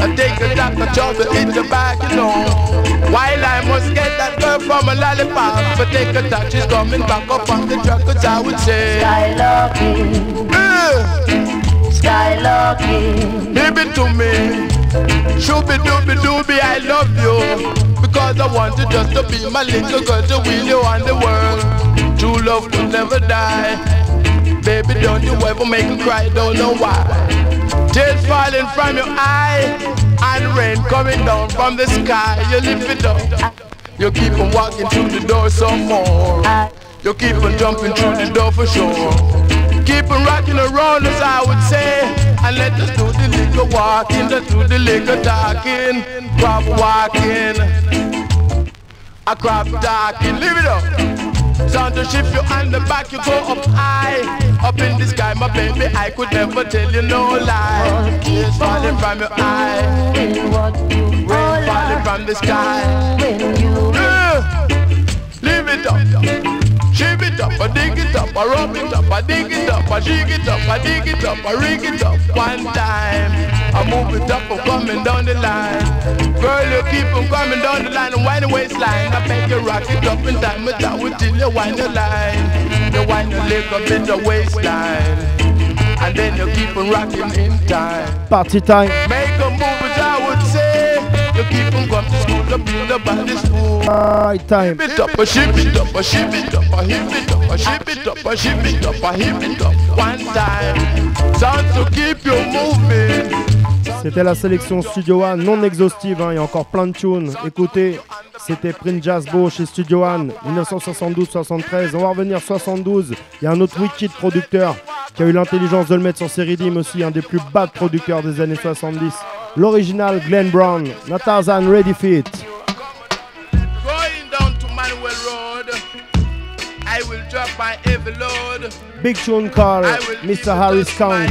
I take the doctor chopper in the back, you know. While I must get that girl from a lollipop, but take a touch is coming back up on the track, cause I would say Skylarking, uh, Skylarking. Give it to me, shooby dooby dooby, I love you, because I want you just to be my little girl, to wheel you on the world. True love will never die. Baby, don't you ever make me cry, don't know why. Tears falling from your eye, and rain coming down from the sky. You lift it up, you keep on walking through the door some more. You keep on jumping through the door for sure. Keep on rocking around us, I would say, and let us do the liquor walking, let's do the liquor talking. Crop walking, a crop talking, live it up. Sound to shift you on the back, you go up high. Up in the sky, my baby, I could never tell you no lie. Tears falling from your eye, rain falling from the sky. Yeah. Leave it up, shave it up, I dig it up, I rub it up, I dig it up, I dig it up, I dig it up, I rig it up. One time, I move it up, I'm coming down the line. Girl, you keep on coming down the line, and wind the waistline. I beg you rock it up in time, but that will till you wind the line. You wind the leg up in your waistline, and then you keep on rocking in time. Party time. Make a move, as I would say. You keep on coming to school, the build up on the school. Right time. Ship it up, ship it up, ship it up, ship it up, ship it up, ship it up, ship it up. One time. Sound to keep you moving. C'était la sélection Studio One, non exhaustive, hein, il y a encore plein de tunes. Écoutez, c'était Prince Jazzbo chez Studio One, mille neuf cent soixante-douze soixante-treize. On va revenir soixante-douze. Il y a un autre wicked producteur qui a eu l'intelligence de le mettre sur ses rythmes aussi, un des plus bad producteurs des années soixante-dix. L'original Glenn Brown, Natazan Ready Fit. I will drop my heavy load. Big tune call, Mister Harris Count.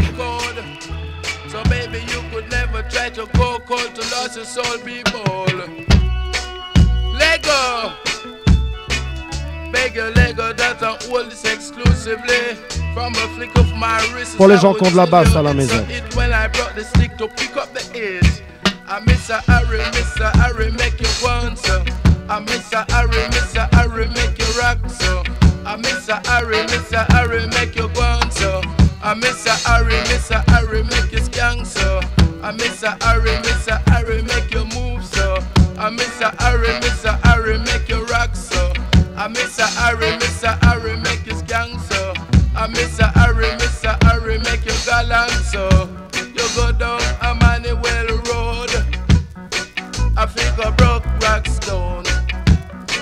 So baby you could never try to go cold to lose your soul people. Let go. Pour les gens qui ont de la basse à la maison. I miss a Harry, miss a Harry, make you rock so. I miss a Harry, miss a Harry, make you skank so. I miss a Harry, miss a Harry, make you gallant so. You go down a Manuel Road, I think I broke Rockstone.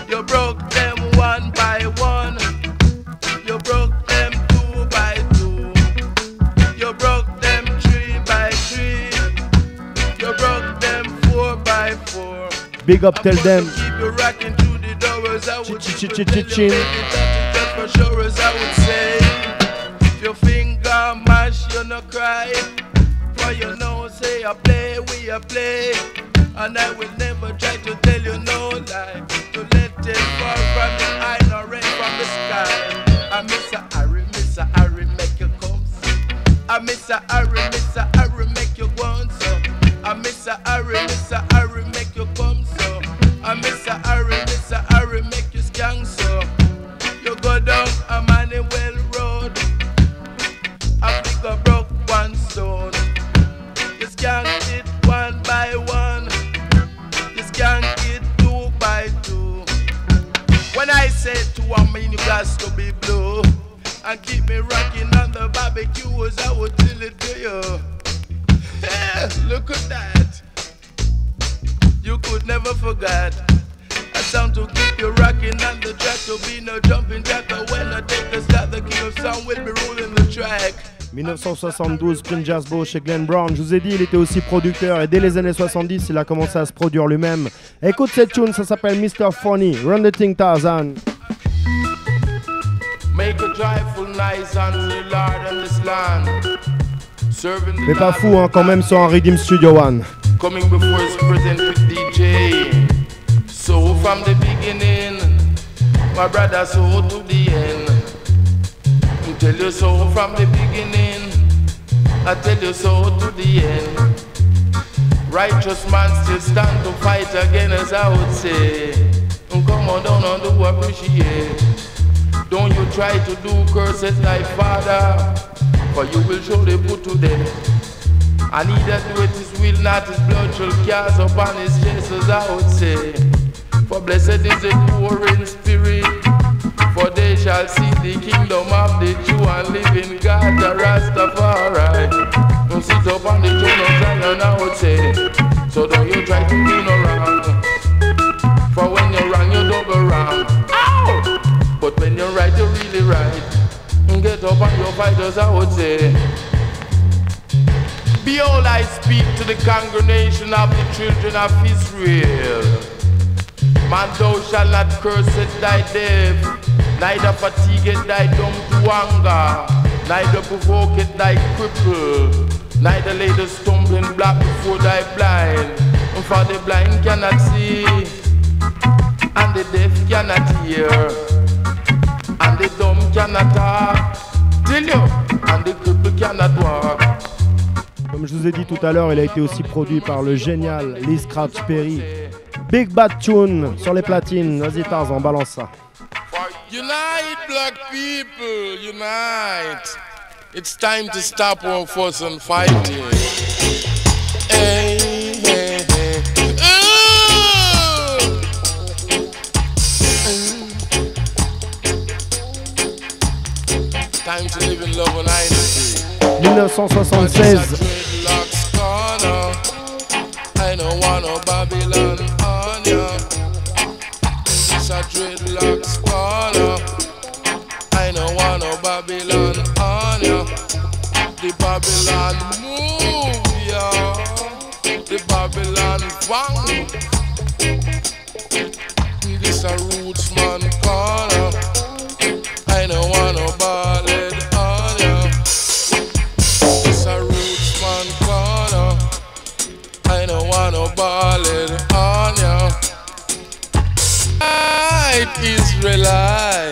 You broke them one by one, you broke them two by two, you broke them three by three, you broke them four by four. Big up, tell them. Ch-ch-ch-ch-chin. Your finger mash, you no cry. For you know, say I play, we a play. And I will never try to tell you no lie. To let it fall from the eye, no rain from the sky. I miss a Harry, miss a Harry, make you come. I miss a Harry, miss a Harry, make you want so. I miss a Harry, miss a Harry, make you come so. I miss a Harry, miss a Harry, make you skank so. You go down a Manuel Road, I think I broke one stone. You skank it one by one, you skank it two by two. When I say two, I mean you got to be blue. And keep me rocking on the barbecues, I will tell it to you. Yeah, look at that. You could never forget. A sound to keep you rocking on the track. To be no jumping jack. But when I take the start, the king of sound will be ruling the track. dix-neuf cent soixante-douze, Prince Jazzbo chez Glenn Brown. Je vous ai dit, il était aussi producteur et dès les années soixante-dix, il a commencé à se produire lui-même. Écoute cette tune, ça s'appelle mister Funny. Run the thing, Tarzan. Make a joyful nice unto the Lord on this land. Mais pas fou hein, quand même sur un Redeem Studio One. Coming before his present with D J. So from the beginning, my brother, so to the end. I tell you so from the beginning, I tell you so to the end. Righteous man still stand to fight again, as I would say. Come on down and do appreciate. Don't you try to do curses like father, for you will surely put to death. And he that doeth his will not, his blood shall cast upon his chest, as I would say. For blessed is the poor in spirit, for they shall see the kingdom of the true and living God, the Rastafari. Don't sit upon the throne of Zion, I would say. So don't you try to do no wrong, for when you're wrong, you're double wrong. Ow! But when you're right, you're really right. Get up on your fighters, I would say. Behold, I speak to the congregation of the children of Israel. Man, thou shalt not curse thy death, neither fatigue thy dumb to anger, neither provoke thy cripple, neither lay the stumbling block before thy blind. And for the blind cannot see, and the deaf cannot hear, and the dumb cannot talk, till you, and the cripple cannot walk. Comme je vous ai dit tout à l'heure, il a été aussi produit par le génial Lee Perry. Big Bad Tune sur les platines. Vas-y Tarzan, balance ça. Unite black people, unite. It's time to stop our fuss and fighting. Hey, hey, hey. dix-neuf cent soixante-seize. Ballin' on ya, Israelite.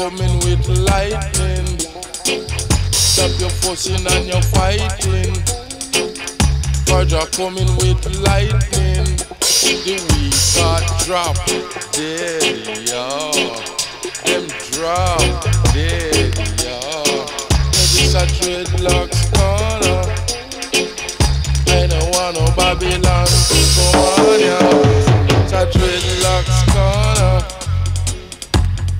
coming with lightning. Stop your fussing and your fighting. Roger coming with lightning. The weak are drop dead, yeah. Them drop dead, yeah. This is a dreadlocks corner. I don't want no Babylon to come on, yeah. It's a dreadlocks corner.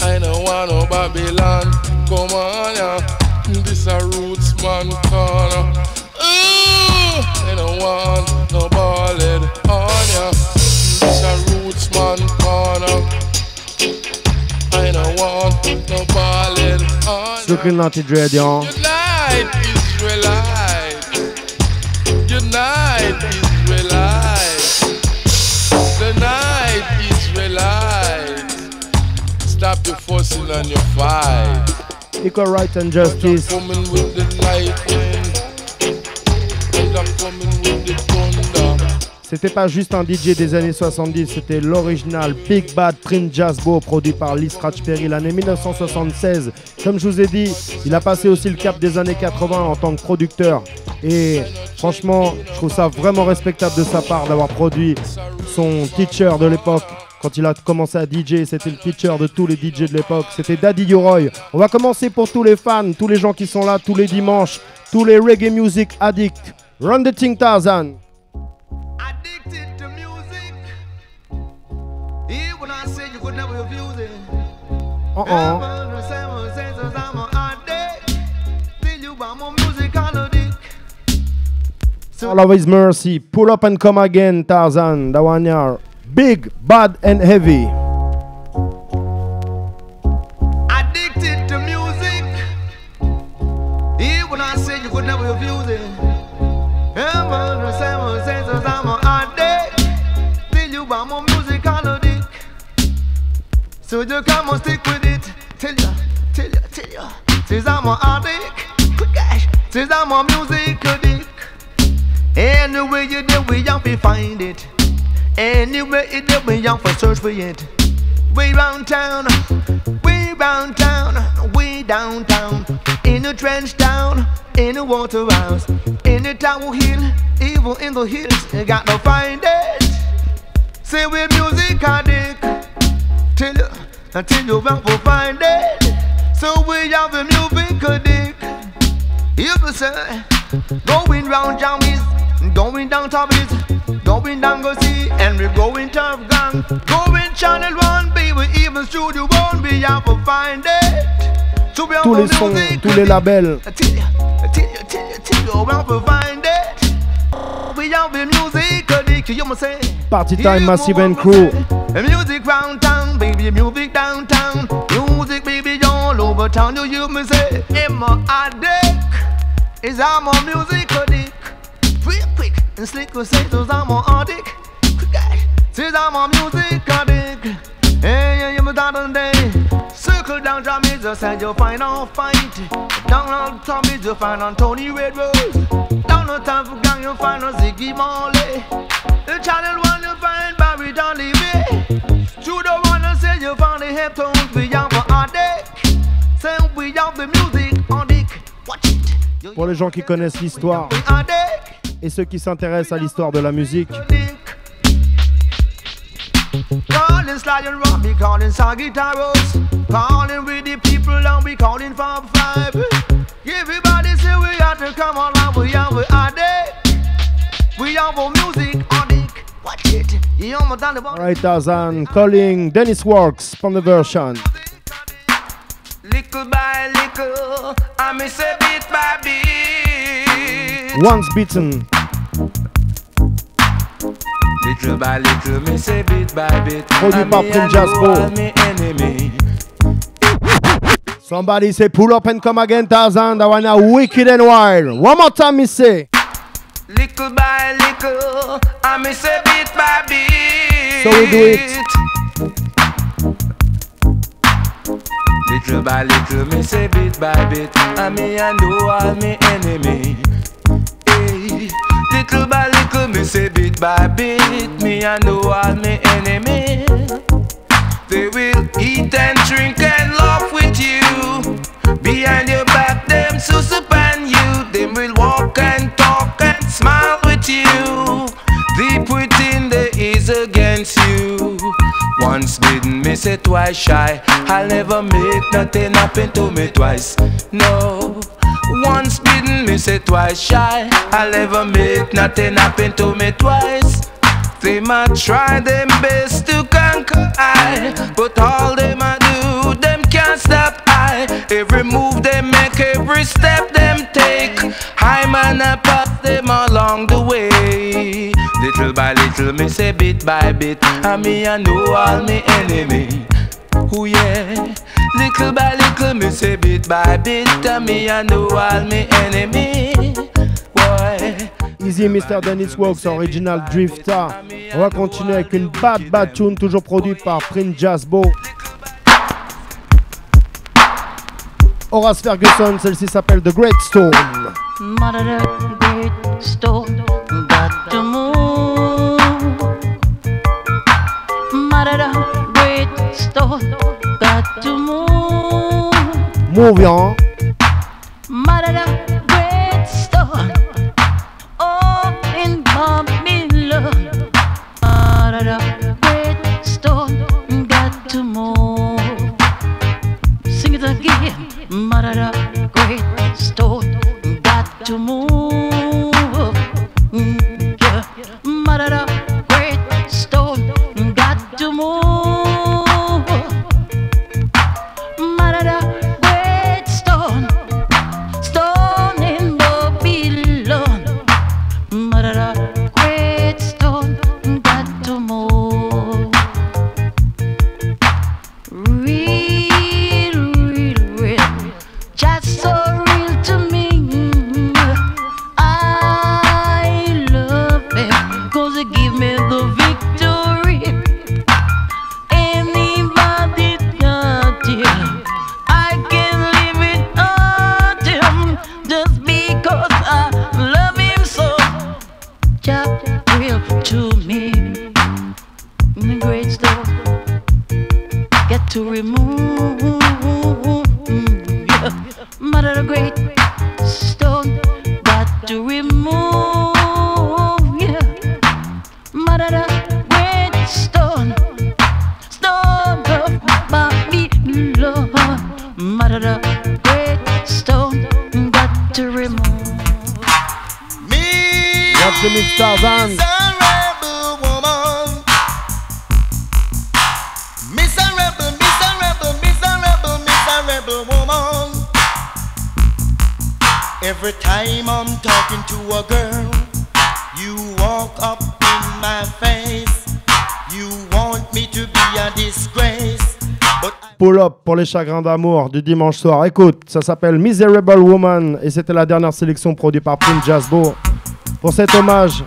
I don't want no Babylon, come on ya, yeah. This a roots man corner. Ooh, I don't want no ballad on ya, yeah. This a roots man corner. I don't want no ballad on ya. Looking naughty dread, y'all. Unite Israelite, unite Israelite, the night Israelite. Stop your fussing and your fight. Equal rights and justice. They're coming with the lightning. They're coming with the thunder. C'était pas juste un D J des années soixante-dix, c'était l'original Big Bad Prince Jazzbo, produit par Lee Perry l'année mille neuf cent soixante-seize. Comme je vous ai dit, il a passé aussi le cap des années quatre-vingts en tant que producteur. Et franchement, je trouve ça vraiment respectable de sa part d'avoir produit son teacher de l'époque. Quand il a commencé à D J, c'était le teacher de tous les D J de l'époque, c'était Daddy Yoroy. On va commencer pour tous les fans, tous les gens qui sont là tous les dimanches, tous les reggae music addicts. Run the thing, Tarzan. Addicted to music. Even I said you could never refuse it. Uh oh. All of His Mercy, Pull Up and Come Again, Tarzan, that one year. Big, bad and heavy. Addicted to music. Even I said you could never refuse it. Ever since I'm addict, till you buy more music all of it. So you come and stick with it. Tell ya, tell ya, tell ya. Since I'm addict, since I'm a music addict. Anyway you do, we have to find it. Anyway, it did we young for search for it. We round town, we round town, we downtown. In the trench town, in the water house, in the tower hill, even in the hills, you got to find it. Say we music addict, till you, until you want to find it. So we have a music addict. If you say, going round town is, going downtown is, going down go see, and we going tough gang. Going channel one, baby, even studio one, we have to find it. So we have tous les sons, tous les labels. Till you, till you, till you, till you, we have to find it. We have the music addict, you must say. Party Time, Massive and Crew. Music round town, baby, music downtown. Music, baby, all over town, you hear me say. I'm a addict, is I'm a music addict. Real quick and slick will say those I'm on addict. Says I'm on music addict. Hey, yeah, you must have day. Circle down Jammies, just said you'll find on fight. Down on Tommies, you'll find on Tony Red Rose. Down on Time for Gang, you'll find on Ziggy Marley. The channel one, you'll find Barry Dolly B. Through the one, you say you'll find the Heptones. We have an addict. Say we have the music addict. Watch it. Pour les gens qui connaissent l'histoire et ceux qui s'intéressent à l'histoire de la musique. Alright, Tarzan calling Dennis Works from the version. Little by little, I miss a bit by bit. Once bitten. Little by little, miss a bit by bit. Produit par Prince Jazzbo. Somebody say pull up and come again, Tarzan. That one now wicked and wild. One more time, me say. Little by little, I miss a bit by bit. So we do it. Little by little, me say bit by bit, and me undo all me enemy. Hey. Little by little, me say bit by bit, me undo all me enemy. They will eat and drink and laugh with you. Once didn't miss it, twice shy. I'll never make nothing happen to me twice. No. Once bitten, miss it twice shy. I'll never make nothing happen to me twice. They might try them best to conquer I, but all they might do, them can't stop I. Every move they make, every step them take, I might not pass them along the way. Little by little, me say bit by bit, and me I know all me enemy. Oh yeah. Little by little, me say bit by bit, and me I know all me enemy. Boy. Easy mister Dennis Walks, original Drifter. On va continuer avec une bad bad tune, toujours produite par Prince Jazzbo. Horace Ferguson, celle-ci s'appelle The Great Storm. Great storm, got to move. Great storm, got to move. Move, y'all. Great storm, oh, in my love. Great storm, got to move. Sing it again. Great storm, got to move. Yeah. Great storm, got to move. Pour les chagrins d'amour du dimanche soir. Écoute, ça s'appelle Miserable Woman et c'était la dernière sélection produite par Prince Jazzbo. Pour cet hommage,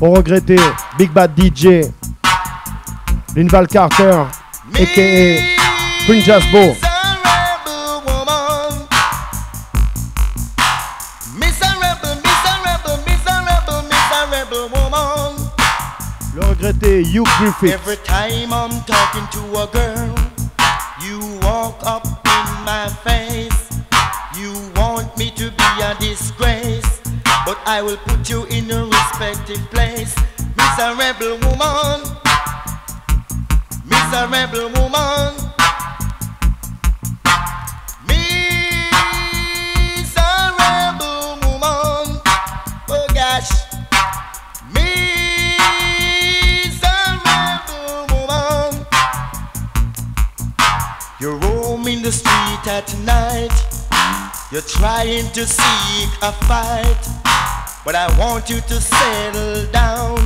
on regrettait Big Bad D J, Linval Carter, aka Prince Jazzbo. Le regretté Hugh Griffith. Every time I'm talking to a girl, you walk up in my face. You want me to be a disgrace, but I will put you in a respective place. Miserable woman, miserable woman, miserable woman. Oh gosh, miserable woman. You roam in the street at night, you're trying to seek a fight, but I want you to settle down,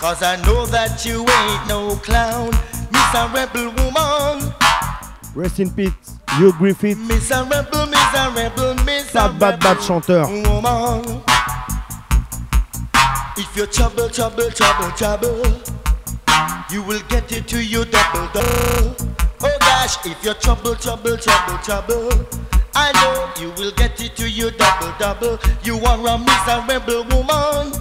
cause I know that you ain't no clown. Miserable woman. Rest in peace, Hugh Griffith. Miserable, miserable, miserable. Bad, bad, bad chanteur. Woman. If you're trouble, trouble, trouble, trouble, you will get it to you double, double. Oh gosh, if you're trouble, trouble, trouble, trouble, I know you will get it to you double, double. You are a miserable woman.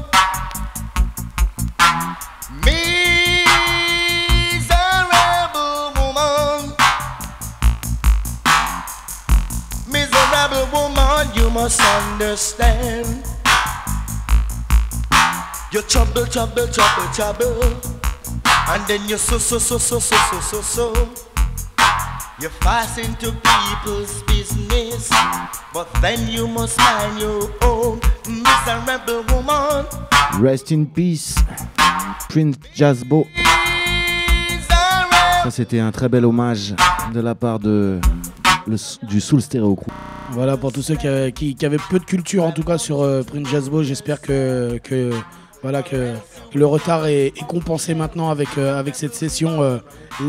Miserable woman. Miserable woman, you must understand. You're trouble, trouble, trouble, trouble. And then you so so so so so so so so you fast into people's business, but then you must mind your own, miserable woman. Rest in peace, Prince Jazzbo. Ça c'était un très bel hommage de la part de le, du Soul Stereo Crew. Voilà pour tous ceux qui avaient, qui, qui avaient peu de culture en tout cas sur euh, Prince Jazzbo. J'espère que, que voilà que le retard est, est compensé maintenant avec euh, avec cette session euh,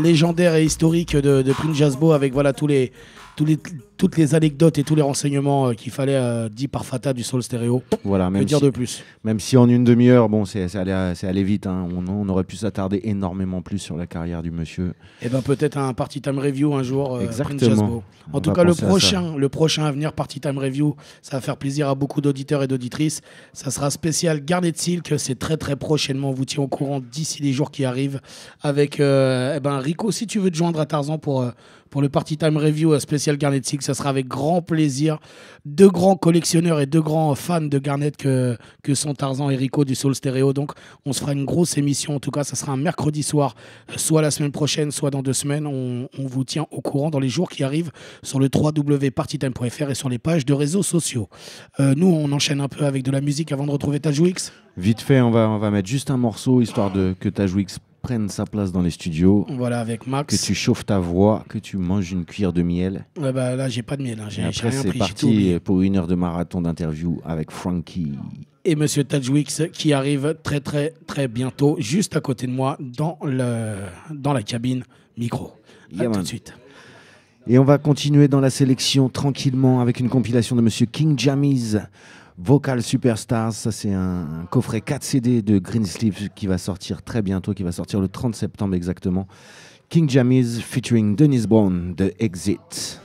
légendaire et historique de, de Prince Jazzbo, avec voilà tous les tous les toutes les anecdotes et tous les renseignements euh, qu'il fallait euh, dit par Fata du Soul Stereo. Voilà, même que dire si, de plus. Même si en une demi-heure, bon, c'est allé, c'est allé vite. Hein. On, on aurait pu s'attarder énormément plus sur la carrière du monsieur. Et ben peut-être un Party Time Review un jour. Euh, Exactement. Prince Jazzbo. En on tout cas, le prochain, le prochain à venir, Party Time Review, ça va faire plaisir à beaucoup d'auditeurs et d'auditrices. Ça sera spécial Garnet Silk. C'est très très prochainement. On vous tient au courant d'ici les jours qui arrivent. Avec euh, et ben Rico, si tu veux te joindre à Tarzan pour euh, pour le Party Time Review spécial Garnet Silk. Ça sera avec grand plaisir. Deux grands collectionneurs et deux grands fans de Garnet que, que sont Tarzan et Rico du Soul Stereo. Donc on se fera une grosse émission. En tout cas, ça sera un mercredi soir, soit la semaine prochaine, soit dans deux semaines. On, on vous tient au courant dans les jours qui arrivent sur le w w w point party time point f r et sur les pages de réseaux sociaux. Euh, nous, on enchaîne un peu avec de la musique avant de retrouver Taj Weekes. Vite fait, on va, on va mettre juste un morceau, histoire de, que Taj Weekes prenne sa place dans les studios. Voilà, avec Max. Que tu chauffes ta voix, que tu manges une cuillère de miel. Ouais bah là, j'ai pas de miel. Hein. J'ai après, c'est parti pour une heure de marathon d'interview avec Frankie. Et monsieur Taj Weekes qui arrive très, très, très bientôt, juste à côté de moi, dans, le, dans la cabine micro. À yeah tout man. De suite. Et on va continuer dans la sélection tranquillement avec une compilation de monsieur King Jammy's Vocal Superstars. Ça c'est un, un coffret quatre C D de Greensleeves qui va sortir très bientôt, qui va sortir le trente septembre exactement. King Jammies featuring Dennis Brown de Exit.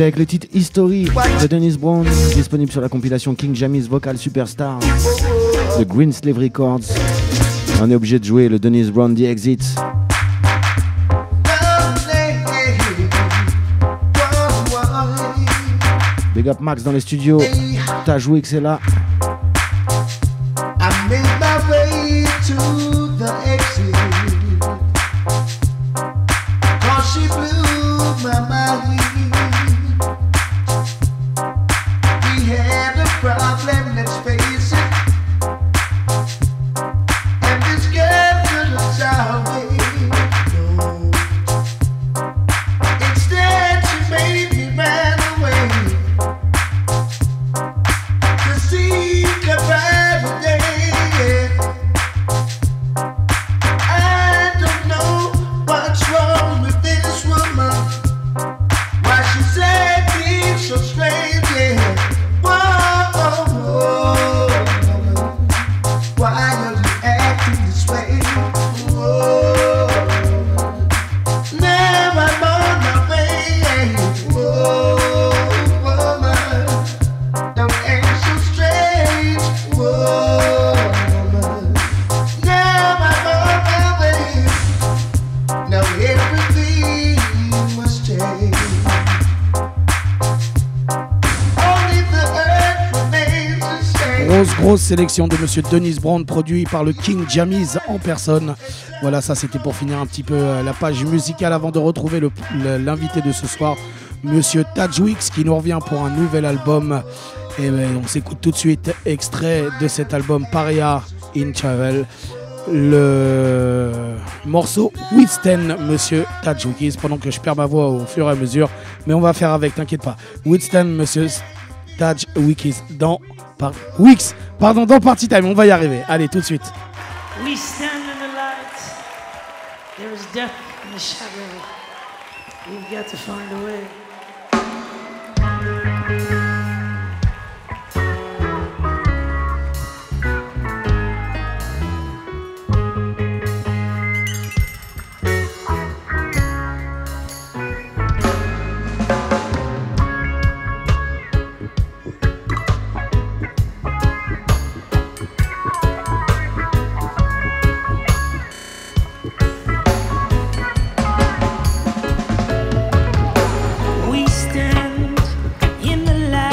Avec le titre History de Dennis Brown, disponible sur la compilation King Jammies Vocal Superstar de Greensleeves Records. On est obligé de jouer le Dennis Brown The Exit. Big up Max dans les studios. T'as joué que c'est là. See grosse grosse sélection de monsieur Dennis Brown, produit par le King Jammy en personne. Voilà, ça c'était pour finir un petit peu la page musicale avant de retrouver l'invité de ce soir, monsieur Taj Weekes, qui nous revient pour un nouvel album. Et ben, on s'écoute tout de suite extrait de cet album Pariah In Travel, le morceau Withstand, monsieur Taj Weekes, pendant que je perds ma voix au fur et à mesure, mais on va faire avec, t'inquiète pas. Withstand, monsieur Taj Weekes dans par, Weeks, pardon, dans Party Time, on va y arriver. Allez, tout de suite. We stand in the light. There is death in the shadow. We've got to find a way. We stand in the light.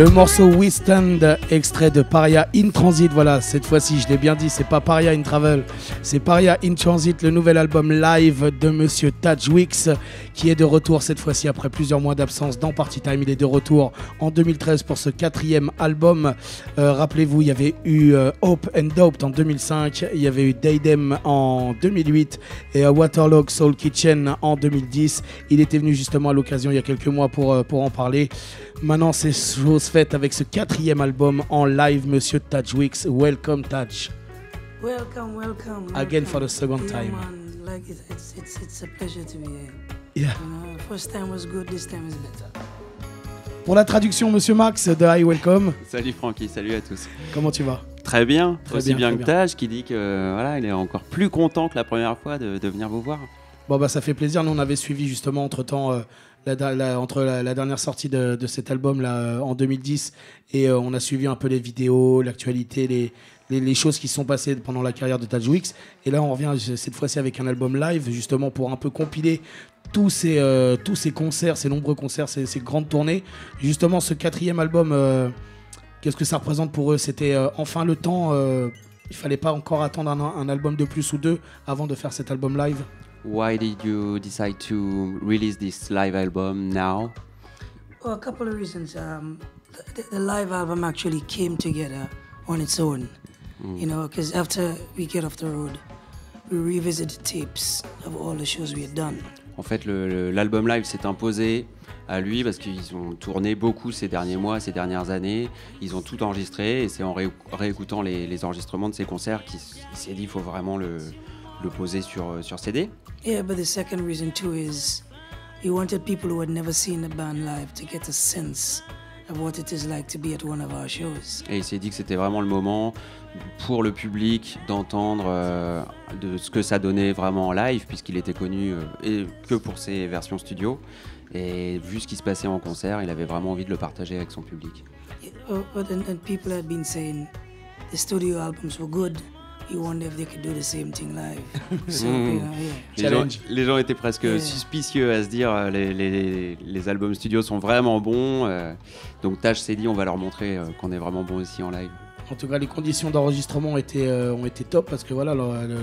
Le morceau We Stand, extrait de Pariah In Transit. Voilà, cette fois-ci, je l'ai bien dit, c'est pas Pariah In Travel, c'est Pariah In Transit, le nouvel album live de Monsieur Taj Weekes, qui est de retour cette fois-ci après plusieurs mois d'absence dans Party Time. Il est de retour en deux mille treize pour ce quatrième album. Euh, Rappelez-vous, il y avait eu euh, Hope and Doped en deux mille cinq, il y avait eu Daydem en deux mille huit et euh, Waterlog Soul Kitchen en deux mille dix. Il était venu justement à l'occasion il y a quelques mois pour, euh, pour en parler. Maintenant, c'est chose faite avec ce quatrième album en live, Monsieur Taj Weekes. Welcome, Taj. Welcome, welcome. welcome. Again for the second yeah, time. Man, like it, it's, it's, it's a pleasure to be here. Yeah. You know, first time was good, this time is better. Pour la traduction, Monsieur Max de I Welcome. Salut Francky, salut à tous. Comment tu vas? Très bien, très aussi bien, bien que Taj, qui dit que voilà, il est encore plus content que la première fois de, de venir vous voir. Bon bah ça fait plaisir. Nous on avait suivi justement entre temps. Euh, La, la, entre la, la dernière sortie de, de cet album là, en deux mille dix et euh, on a suivi un peu les vidéos, l'actualité, les, les, les choses qui se sont passées pendant la carrière de Taj Weekes. Et là on revient cette fois-ci avec un album live justement pour un peu compiler tous ces, euh, tous ces concerts, ces nombreux concerts, ces, ces grandes tournées. Justement ce quatrième album, euh, qu'est-ce que ça représente pour eux? C'était euh, enfin le temps, euh, il fallait pas encore attendre un, un album de plus ou deux avant de faire cet album live. Why did you decide to release this live album now? Well, a couple of reasons. Um, the, the live album actually came together on its own, mm. you know, because after we get off the road, we revisited tapes of all the shows we had done. En fait, l'album live s'est imposé à lui parce qu'ils ont tourné beaucoup ces derniers mois, ces dernières années. Ils ont tout enregistré et c'est en ré réécoutant les, les enregistrements de ces concerts qu'il s'est dit qu'il faut vraiment le... le poser sur sur C D. Yeah, but the second reason too is we wanted people who had never seen the band live to get a sense of what it is like to be at one of our shows. Et il s'est dit que c'était vraiment le moment pour le public d'entendre euh, de ce que ça donnait vraiment en live, puisqu'il était connu euh, et que pour ses versions studio. Et vu ce qui se passait en concert, il avait vraiment envie de le partager avec son public. Yeah, but and, and people had been saying the studio albums were good. You wonder if they could do the same thing live. So, mm. you know, yeah. les, gens, les gens étaient presque yeah. suspicieux à se dire les, les, les albums studio sont vraiment bons. Euh, donc Taj s'est dit on va leur montrer euh, qu'on est vraiment bon aussi en live. En tout cas les conditions d'enregistrement ont été, euh, ont été top parce que voilà le, le,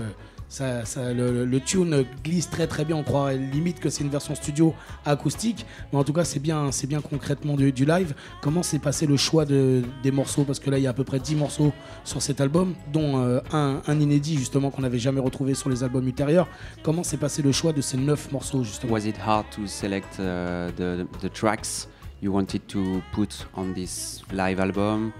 ça, ça, le, le tune glisse très très bien. On croit limite que c'est une version studio acoustique. Mais en tout cas c'est bien, c'est bien concrètement du, du live. Comment s'est passé le choix de, des morceaux? Parce que là il y a à peu près dix morceaux sur cet album dont euh, un, un inédit justement qu'on n'avait jamais retrouvé sur les albums ultérieurs. Comment s'est passé le choix de ces neuf morceaux justement? Was it hard to select uh, the, the tracks you wanted to put on this live album?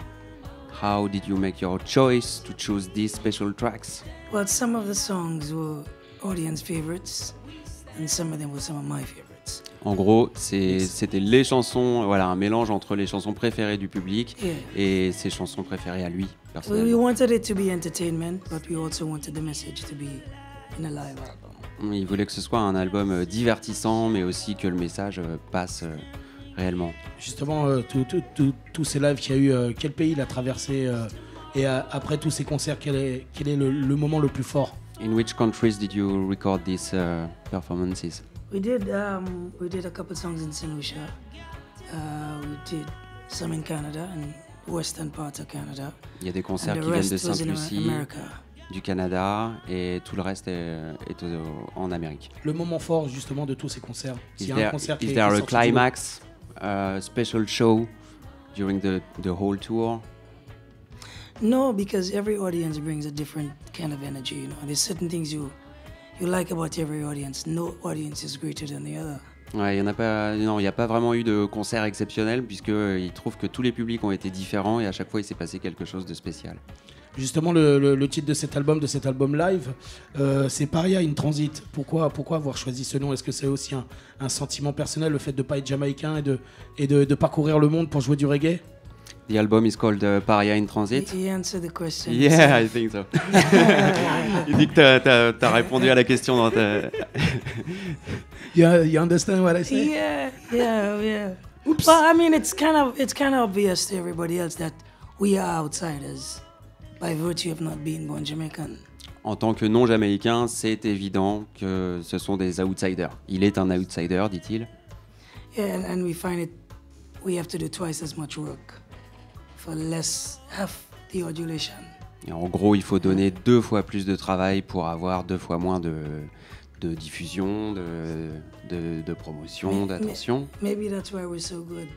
How did you make your choice to choose these special tracks? Well, some of the songs were audience favorites, and some of them were some of my favorites. En gros, c'était les chansons, voilà, un mélange entre les chansons préférées du public yeah. et ses chansons préférées à lui personnellement. We wanted it to be entertainment, but we also wanted the message to be in a live album. Il voulait que ce soit un album divertissant, mais aussi que le message passe. Réellement. Justement, euh, tous ces lives qu'il y a eu, euh, quel pays il a traversé euh, et euh, après tous ces concerts, quel est, quel est le, le moment le plus fort? In which countries did you record these uh, performances? We did, um, we did a couple songs in Sainte Lucie. Uh, we did some in Canada and western part of Canada. Il y a des concerts qui viennent de Sainte Lucie, du Canada et tout le reste est, est en Amérique. Le moment fort justement de tous ces concerts. Is there, is there a climax? A special show during the the whole tour? No, because every audience brings a different kind of energy. You know, there's certain things you you like about every audience. No audience is greater than the other. Ouais, il n'y a pas, non, il n'y a pas vraiment eu de concert exceptionnel puisque il trouve que tous les publics ont été différents et à chaque fois il s'est passé quelque chose de spécial. Justement, le, le, le titre de cet album, de cet album live, euh, c'est Pariah In Transit. Pourquoi, pourquoi avoir choisi ce nom? Est-ce que c'est aussi un, un sentiment personnel, le fait de ne pas être jamaïcain et, de, et de, de parcourir le monde pour jouer du reggae? The album is called uh, Pariah In Transit. He answered the question. Yeah, I think so. Il dit que t'as répondu à la question dans ta... yeah, you understand what I say? Yeah, yeah, yeah. Oops. Well, I mean, it's kind of, it's kind of obvious to everybody else that we are outsiders. By virtue of not being born Jamaican. En tant que non-jamaïcain, c'est évident que ce sont des outsiders. Il est un outsider, dit-il. Yeah, and, and we find it, we have to do twice as much work less half the modulation. Et en gros, il faut donner deux fois plus de travail pour avoir deux fois moins de, de diffusion, de, de, de promotion, d'attention. Maybe that's why we're so good.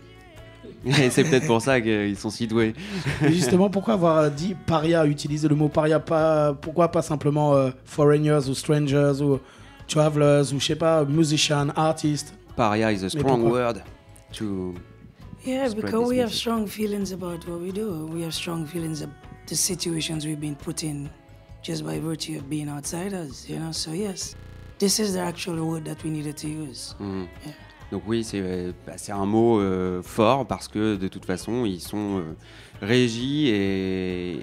C'est peut-être pour ça qu'ils sont si doués. Et justement, pourquoi avoir dit paria, utiliser le mot paria, pas, pourquoi pas simplement euh, foreigners ou strangers ou travelers ou je sais pas, musician, artist? Paria is a strong word to. Yeah, because we have strong feelings about what we do. We have strong feelings about the situations we've been put in just by virtue of being outsiders, you know. So yes, this is the actual word that we needed to use. Mm. Yeah. Donc oui, c'est bah, un mot euh, fort parce que de toute façon, ils sont euh, régis et,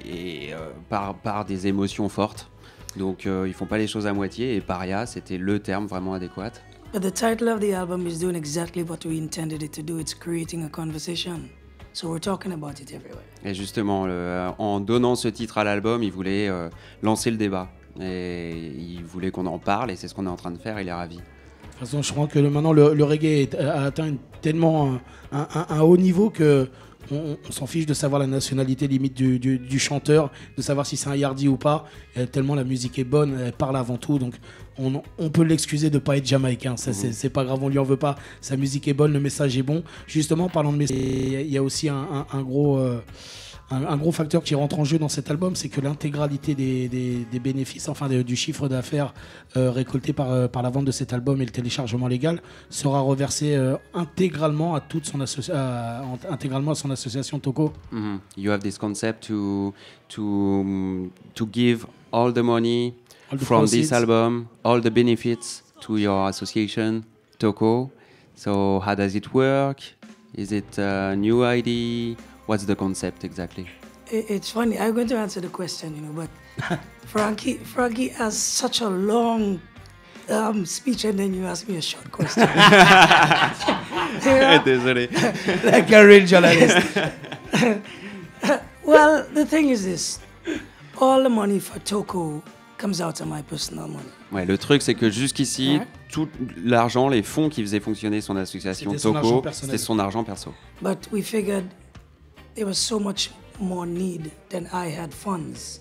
et euh, par, par des émotions fortes. Donc euh, ils font pas les choses à moitié. Et paria, c'était le terme vraiment adéquat. But the title of the album is doing exactly what we intended it to do. It's creating a conversation. So we're talking about it everywhere. Et justement, le, en donnant ce titre à l'album, il voulait euh, lancer le débat. Et il voulait qu'on en parle et c'est ce qu'on est en train de faire. Il est ravi. De toute façon, je crois que maintenant le, le reggae a atteint tellement un, un, un, un haut niveau que on, on s'en fiche de savoir la nationalité limite du, du, du chanteur, de savoir si c'est un yardi ou pas. Et tellement la musique est bonne, elle parle avant tout, donc on, on peut l'excuser de pas être jamaïcain. Ça, mmh. C'est pas grave, on lui en veut pas. Sa musique est bonne, le message est bon. Justement, parlant de message, il y a aussi un, un, un gros. Euh, Un, un gros facteur qui rentre en jeu dans cet album, c'est que l'intégralité des, des, des bénéfices, enfin de, du chiffre d'affaires euh, récolté par, euh, par la vente de cet album et le téléchargement légal sera reversé euh, intégralement, à toute son à, intégralement à son association Toco. Mm-hmm. You have this concept to, to, to give all the money all the from proceeds. This album, all the benefits to your association Toco. So how does it work? Is it a new idea? What's the concept exactly? It's funny, I'm going to answer the question, you know, but Frankie, Frankie has such a long um, speech and then you ask me a short question. You know? Désolé. Like a real journalist. Well, the thing is this, all the money for Toco comes out of my personal money. Ouais, le truc c'est que jusqu'ici, right. Tout l'argent, les fonds qui faisaient fonctionner son association Toco, c'était son argent perso. But we figured there was so much more need than I had funds.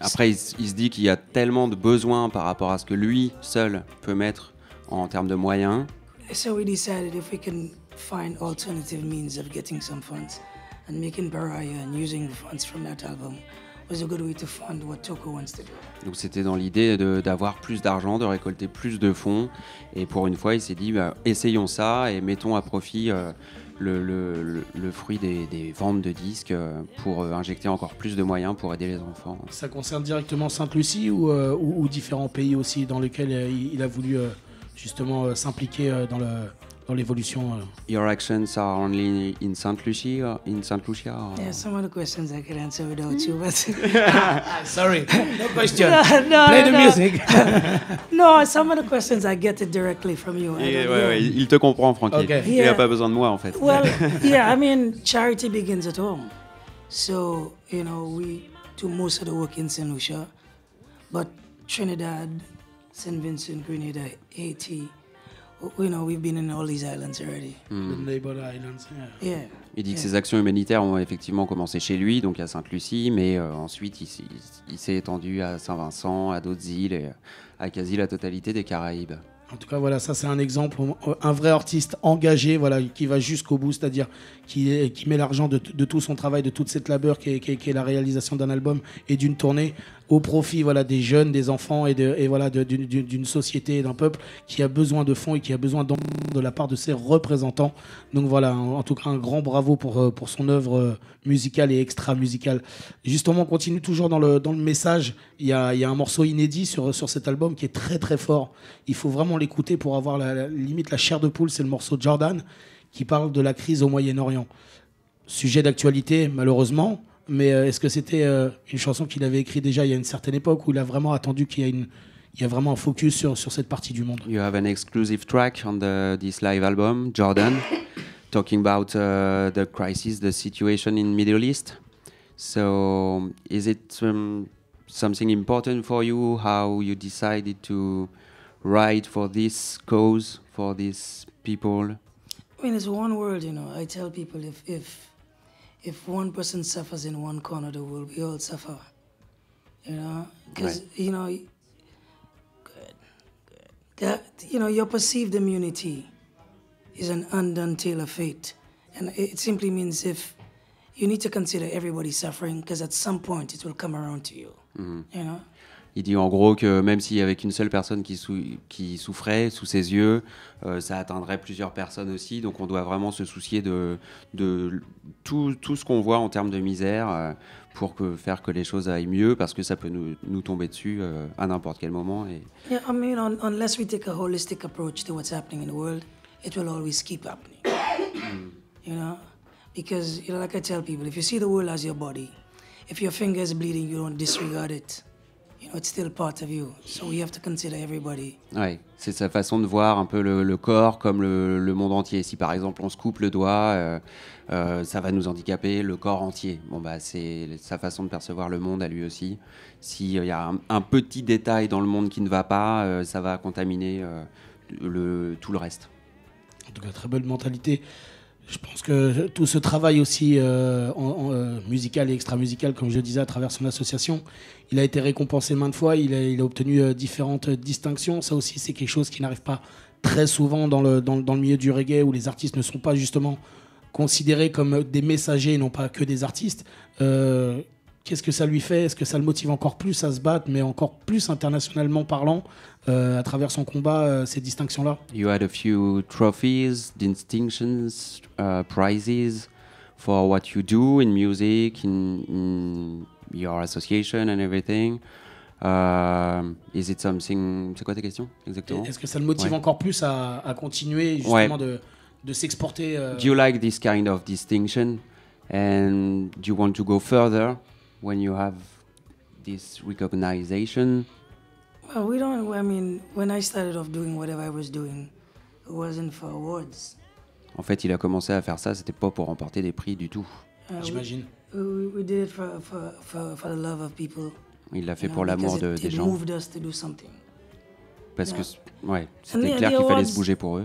Après, il, il se dit qu'il y a tellement de besoins par rapport à ce que lui seul peut mettre en termes de moyens. So we decided if we can find alternative means of getting some funds and making Pariah and using the funds from that album was a good way to fund what Toco wants to do. Donc c'était dans l'idée d'avoir plus d'argent, de récolter plus de fonds, et pour une fois, il s'est dit bah, essayons ça et mettons à profit. Euh, Le, le, le fruit des, des ventes de disques pour injecter encore plus de moyens pour aider les enfants. Ça concerne directement Sainte Lucie ou, euh, ou, ou différents pays aussi dans lesquels il, il a voulu euh, justement euh, s'impliquer euh, dans le dans l'évolution. Euh. Your actions are only in Sainte Lucie or in Sainte Lucia? Or... Yeah, some of the questions I could answer without you, but sorry, no question. No, no, play no, the no. music. No, some of the questions I get it directly from you. Yeah, ouais, ouais, il te comprend, Francky. Okay. Yeah. Il a pas besoin de moi en fait. Well, yeah, I mean, charity begins at home. So, you know, we do most of the work in Sainte Lucia, but Trinidad, Saint Vincent, Grenada, Haiti. You know, we've been in all these islands already. Mm. The neighbor islands, yeah. Yeah. Il dit yeah. que ses actions humanitaires ont effectivement commencé chez lui, donc à Sainte-Lucie, mais euh, ensuite il, il, il s'est étendu à Saint-Vincent, à d'autres îles, et à quasi la totalité des Caraïbes. En tout cas, voilà, ça c'est un exemple, un vrai artiste engagé, voilà, qui va jusqu'au bout, c'est-à-dire qui, qui met l'argent de, de tout son travail, de toute cette labeur qui est, qui est, qui est la réalisation d'un album et d'une tournée au profit, voilà, des jeunes, des enfants et, de, et voilà, d'une société et d'un peuple qui a besoin de fonds et qui a besoin d'en de la part de ses représentants. Donc voilà, en, en tout cas, un grand bravo pour, pour son œuvre musicale et extra-musicale. Justement, on continue toujours dans le, dans le message. Il y a, il y a un morceau inédit sur, sur cet album qui est très très fort. Il faut vraiment l'écouter pour avoir la, la limite la chair de poule. C'est le morceau Jordan qui parle de la crise au Moyen-Orient, sujet d'actualité malheureusement, mais euh, est-ce que c'était euh, une chanson qu'il avait écrite déjà il y a une certaine époque où il a vraiment attendu qu'il y a une il y a vraiment un focus sur sur cette partie du monde? You have an exclusive track on the, this live album, Jordan, talking about uh, the crisis, the situation in Middle East. So is it um, something important for you, how you decided to right for this cause, for these people? I mean, it's one world, you know. I tell people if if if one person suffers in one corner, the world, we all suffer. You know, because right. you know, good, good. That you know, your perceived immunity is an undone tale of fate, and it simply means if you need to consider everybody suffering, because at some point it will come around to you. Mm-hmm. You know. Il dit en gros que même s'il y avait qu'une seule personne qui, sou qui souffrait sous ses yeux, euh, ça atteindrait plusieurs personnes aussi. Donc on doit vraiment se soucier de, de tout, tout ce qu'on voit en termes de misère euh, pour que, faire que les choses aillent mieux, parce que ça peut nous, nous tomber dessus euh, à n'importe quel moment. Et... Yeah, I mean, on, unless we take a holistic approach to what's happening in the world, it will always keep happening. You know, because you know, like I tell people, if you see the world as your body, if your finger is bleeding, you don't disregard it. You know, it's still part of you, so we have to consider everybody. Ouais, c'est sa façon de voir un peu le, le corps comme le, le monde entier. Si par exemple on se coupe le doigt, euh, euh, ça va nous handicaper le corps entier. Bon bah c'est sa façon de percevoir le monde à lui aussi. S'il euh, y a un, un petit détail dans le monde qui ne va pas, euh, ça va contaminer euh, le, tout le reste. En tout cas, très bonne mentalité. Je pense que tout ce travail aussi euh, en, en, euh, musical et extra-musical, comme je disais, à travers son association, il a été récompensé maintes fois, il a, il a obtenu euh, différentes distinctions. Ça aussi, c'est quelque chose qui n'arrive pas très souvent dans le, dans, dans le milieu du reggae, où les artistes ne sont pas justement considérés comme des messagers et non pas que des artistes. Euh, Qu'est-ce que ça lui fait? Est-ce que ça le motive encore plus à se battre, mais encore plus internationalement parlant, euh, à travers son combat, euh, ces distinctions-là? You had a few trophies, distinctions, uh, prizes for what you do in music, in, in your association and everything. Uh, is it something... C'est quoi ta question exactement? Est-ce que ça le motive ouais. encore plus à, à continuer justement ouais. de, de s'exporter? Euh... Do you like this kind of distinction and do you want to go further? When you have this recognition? Well, we don't, I mean, when I started off doing whatever I was doing, it wasn't for awards. En fait, il a commencé à faire ça, c'était pas pour remporter des prix du tout. Uh, J'imagine. We, we did it for, for, for, for the love of people. Il l'a fait you know, pour l'amour de, des gens. It moved us to do something. Parce yeah. que, ouais, c'était clair qu'il fallait se bouger pour eux.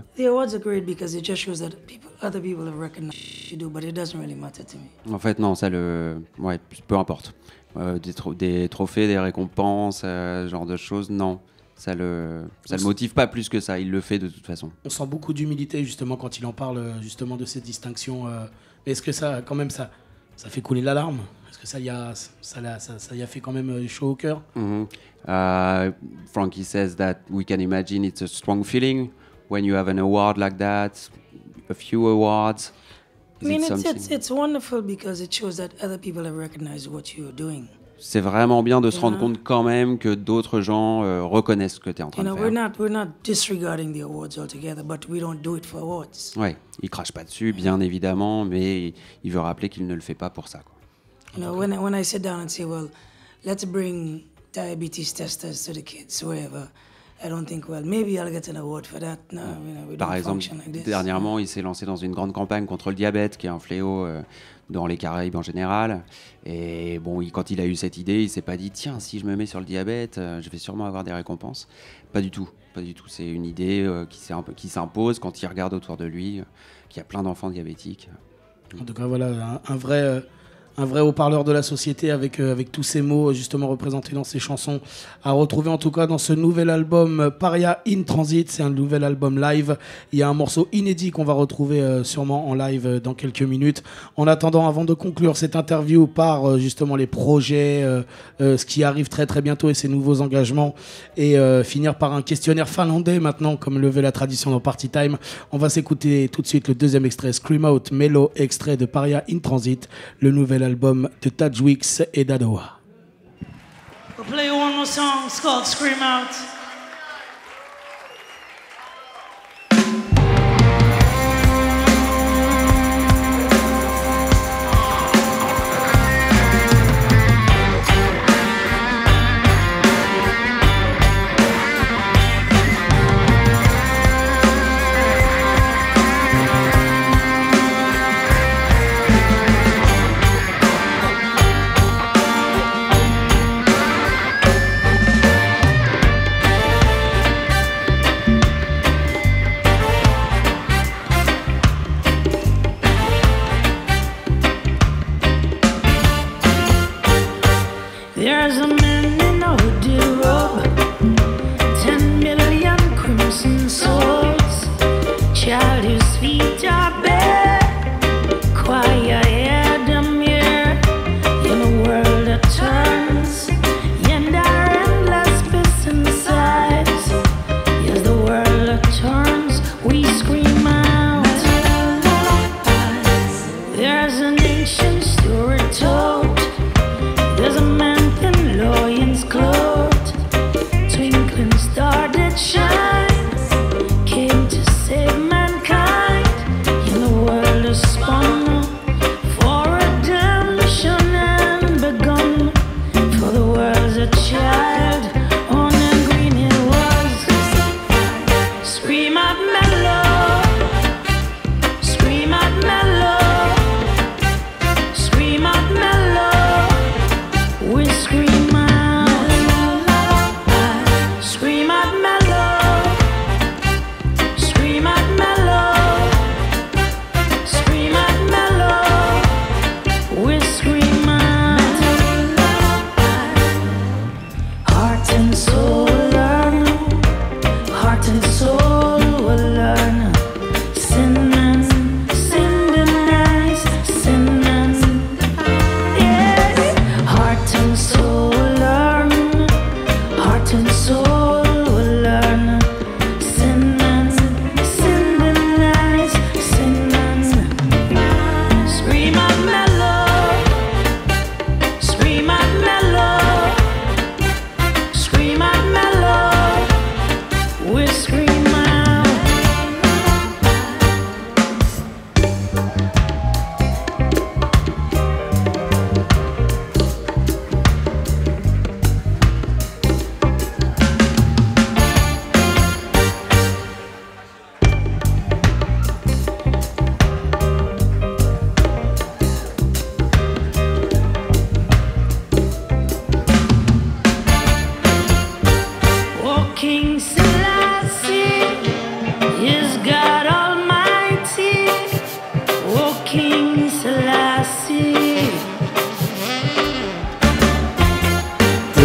En fait, non, ça le... Ouais, peu importe. Euh, des, tro des trophées, des récompenses, euh, genre de choses, non. Ça le, ça le motive pas plus que ça, il le fait de toute façon. On sent beaucoup d'humilité, justement, quand il en parle, justement, de cette distinction. Euh... Mais est-ce que ça, quand même, ça, ça fait couler l'alarme? Parce que ça y a, ça y a, ça y a fait quand même chaud au cœur. Mm-hmm. Uh, Frankie says that we can imagine it's a strong feeling when you have an award like that, a few awards. Is I mean, it it's, it's, it's wonderful because it shows that other people have recognized what you're doing. C'est vraiment bien de se rendre compte quand même que d'autres gens euh, reconnaissent ce que tu es en train de faire. We're not, we're not disregarding the awards altogether, but we don't do it for awards. Ouais, il crache pas dessus, bien évidemment, mais il veut rappeler qu'il ne le fait pas pour ça, quoi. You know, when I, when I sit down and say, well, let's bring diabetes testers to the kids, wherever. I don't think, well, maybe I'll get an award for that. No, you know, we Par don't exemple, function like this. Dernièrement, il s'est lancé dans une grande campagne contre le diabète, qui est un fléau euh, dans les Caraïbes en général. Et bon, il, quand il a eu cette idée, il s'est pas dit, tiens, si je me mets sur le diabète, euh, je vais sûrement avoir des récompenses. Pas du tout, pas du tout. C'est une idée euh, qui s'impose quand il regarde autour de lui, euh, qu'il y a plein d'enfants diabétiques. En tout cas, voilà, un, un vrai... Euh... Un vrai haut-parleur de la société avec, euh, avec tous ces mots justement représentés dans ses chansons, à retrouver en tout cas dans ce nouvel album Pariah In Transit. C'est un nouvel album live. Il y a un morceau inédit qu'on va retrouver euh, sûrement en live euh, dans quelques minutes. En attendant, avant de conclure cette interview par euh, justement les projets, euh, euh, ce qui arrive très très bientôt et ses nouveaux engagements, et euh, finir par un questionnaire finlandais maintenant, comme le veut la tradition dans Party Time, on va s'écouter tout de suite le deuxième extrait, Scream Out Mellow, extrait de Pariah In Transit, le nouvel l'album de Taj Weekes et d'Adoa. We'll play you one more song, it's called Scream Out.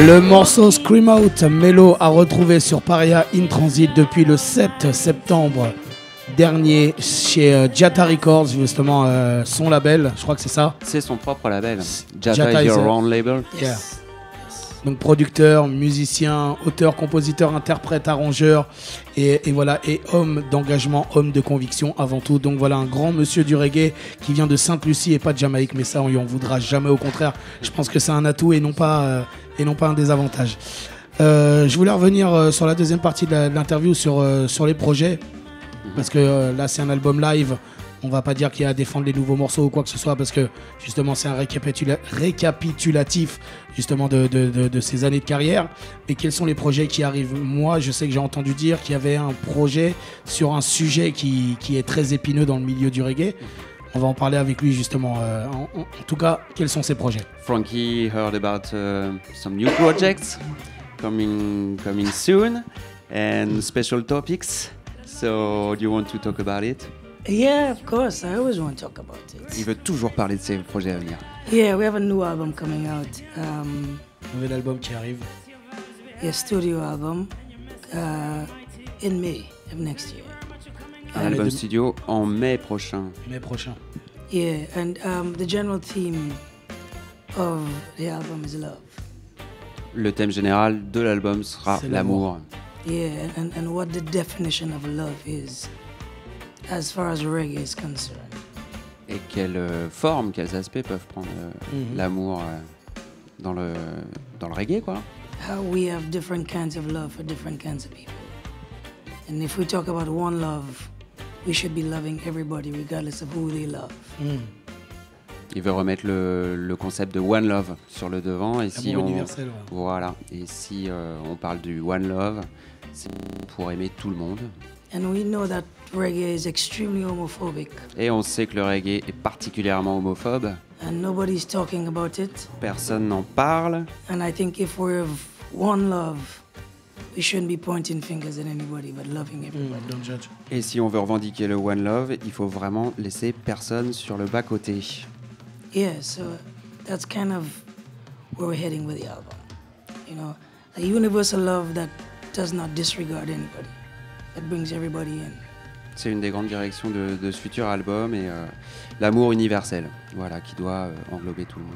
Le morceau Scream Out, Mello a retrouvé sur Pariah In Transit depuis le sept septembre dernier chez Jata Records, justement euh, son label, je crois que c'est ça. C'est son propre label, Jata, Jata is your is own label. Yes. Yeah. Donc producteur, musicien, auteur, compositeur, interprète, arrangeur et, et voilà, et homme d'engagement, homme de conviction avant tout. Donc voilà un grand monsieur du reggae qui vient de Sainte Lucie et pas de Jamaïque, mais ça on lui en voudra jamais, au contraire. Je pense que c'est un atout et non pas, euh, et non pas un désavantage. Euh, je voulais revenir euh, sur la deuxième partie de l'interview sur, euh, sur les projets, parce que euh, là c'est un album live. On va pas dire qu'il y a à défendre les nouveaux morceaux ou quoi que ce soit, parce que justement c'est un récapitula- récapitulatif justement de, de, de, de ces années de carrière. Et quels sont les projets qui arrivent? Moi je sais que j'ai entendu dire qu'il y avait un projet sur un sujet qui, qui est très épineux dans le milieu du reggae. On va en parler avec lui justement. Euh, en, en, en tout cas, quels sont ses projets? Frankie heard about uh, some new projects coming, coming soon and special topics. So do you want to talk about it? Yeah, of course. I always want to talk about it. Il veut toujours parler de ses projets à venir. Yeah, we have a new album coming out. Um, Nouvel album qui arrive. Yeah, studio album uh, in May of next year. Un and album studio en mai prochain. Mai prochain. Yeah, and um, the general theme of the album is love. Le thème général de l'album sera l'amour. Yeah, and, and what the definition of love is. As far as reggae is concerned. Et quelles euh, formes, quels aspects peuvent prendre euh, mm-hmm. l'amour euh, dans le dans le reggae, quoi. How we have different kinds of love for different kinds of people. And if we talk about one love, we should be loving everybody regardless of who they love. Mm. Il veut remettre le, le concept de one love sur le devant, et si on, universel, ouais. Voilà, et si euh, on parle du one love, c'est pour aimer tout le monde. And we know that reggae is extremely homophobic. Et on sait que le reggae est particulièrement homophobe. And nobody's talking about it. Personne n'en parle. And I think if we're of one love, we shouldn't be pointing fingers at anybody, but loving everybody. Mm, don't judge. Et si on veut revendiquer le one love, il faut vraiment laisser personne sur le bas-côté. Yeah, so that's kind of where we're heading with the album. You know, a universal love that does not disregard anybody. C'est une des grandes directions de, de ce futur album, et euh, l'amour universel, voilà, qui doit euh, englober tout le monde.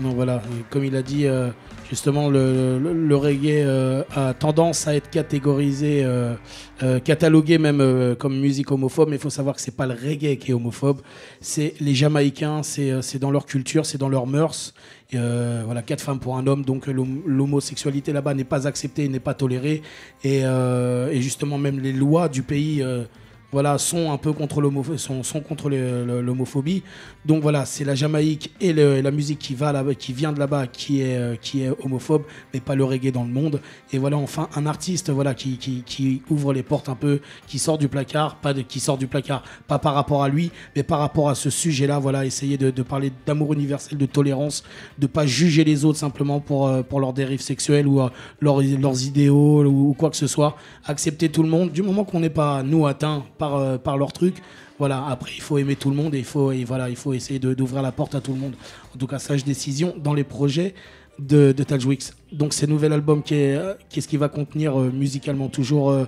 Non, voilà, comme il a dit, euh, justement, le, le, le reggae euh, a tendance à être catégorisé, euh, euh, catalogué même euh, comme musique homophobe, mais il faut savoir que c'est pas le reggae qui est homophobe, c'est les Jamaïcains, c'est dans leur culture, c'est dans leurs mœurs. Euh, voilà, quatre femmes pour un homme, donc l'homosexualité là-bas n'est pas acceptée, n'est pas tolérée, et, euh, et justement même les lois du pays euh, voilà, sont un peu contre l'homophobie. Donc voilà, c'est la Jamaïque et, le, et la musique qui, va là, qui vient de là-bas qui est, qui est homophobe, mais pas le reggae dans le monde. Et voilà, enfin, un artiste voilà, qui, qui, qui ouvre les portes un peu, qui sort du placard, pas de, qui sort du placard, pas par rapport à lui, mais par rapport à ce sujet-là. Voilà, essayer de, de parler d'amour universel, de tolérance, de pas juger les autres simplement pour, pour leurs dérives sexuelles ou leur, leurs idéaux ou quoi que ce soit. Accepter tout le monde, du moment qu'on n'est pas, nous, atteints, Par, euh, par leur truc. Voilà, après il faut aimer tout le monde, et il faut, et voilà, il faut essayer d'ouvrir la porte à tout le monde. En tout cas, sage décision dans les projets de, de Taj Weekes. Donc ce nouvel album, qu'est-ce qui, qui va contenir euh, musicalement? Toujours, euh,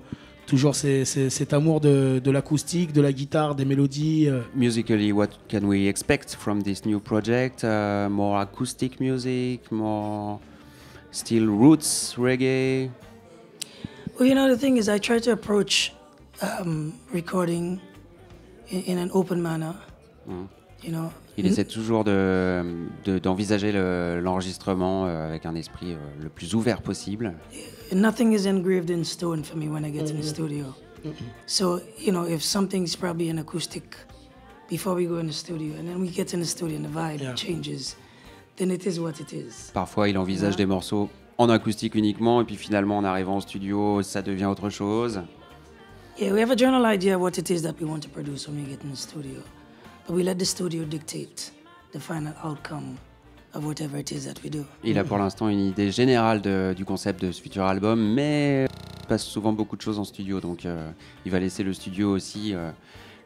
toujours ces, ces, cet amour de, de l'acoustique, de la guitare, des mélodies. Euh. Musically, what can we expect from this new project? Uh, more acoustic music, more still roots reggae? Well, you know, the thing is, I try to approach Um, recording in, in an open manner, mm. you know. Il essaie toujours de, de, d'envisager le, l'enregistrement euh, avec un esprit euh, le plus ouvert possible. Nothing is engraved in stone for me when I get in the studio. Mm-hmm. So, you know, if something's probably an acoustic before we go in the studio, and then we get in the studio and the vibe yeah. changes, then it is what it is. Parfois, il envisage yeah. des morceaux en acoustique uniquement, et puis finalement, en arrivant au studio, ça devient autre chose. Yeah, we have a general idea of what it is that we want to produce when we get in the studio. But we let the studio dictate the final outcome of whatever it is that we do. Il a pour l'instant une idée générale de, du concept de ce futur album, mais il passe souvent beaucoup de choses en studio, donc euh, il va laisser le studio aussi euh,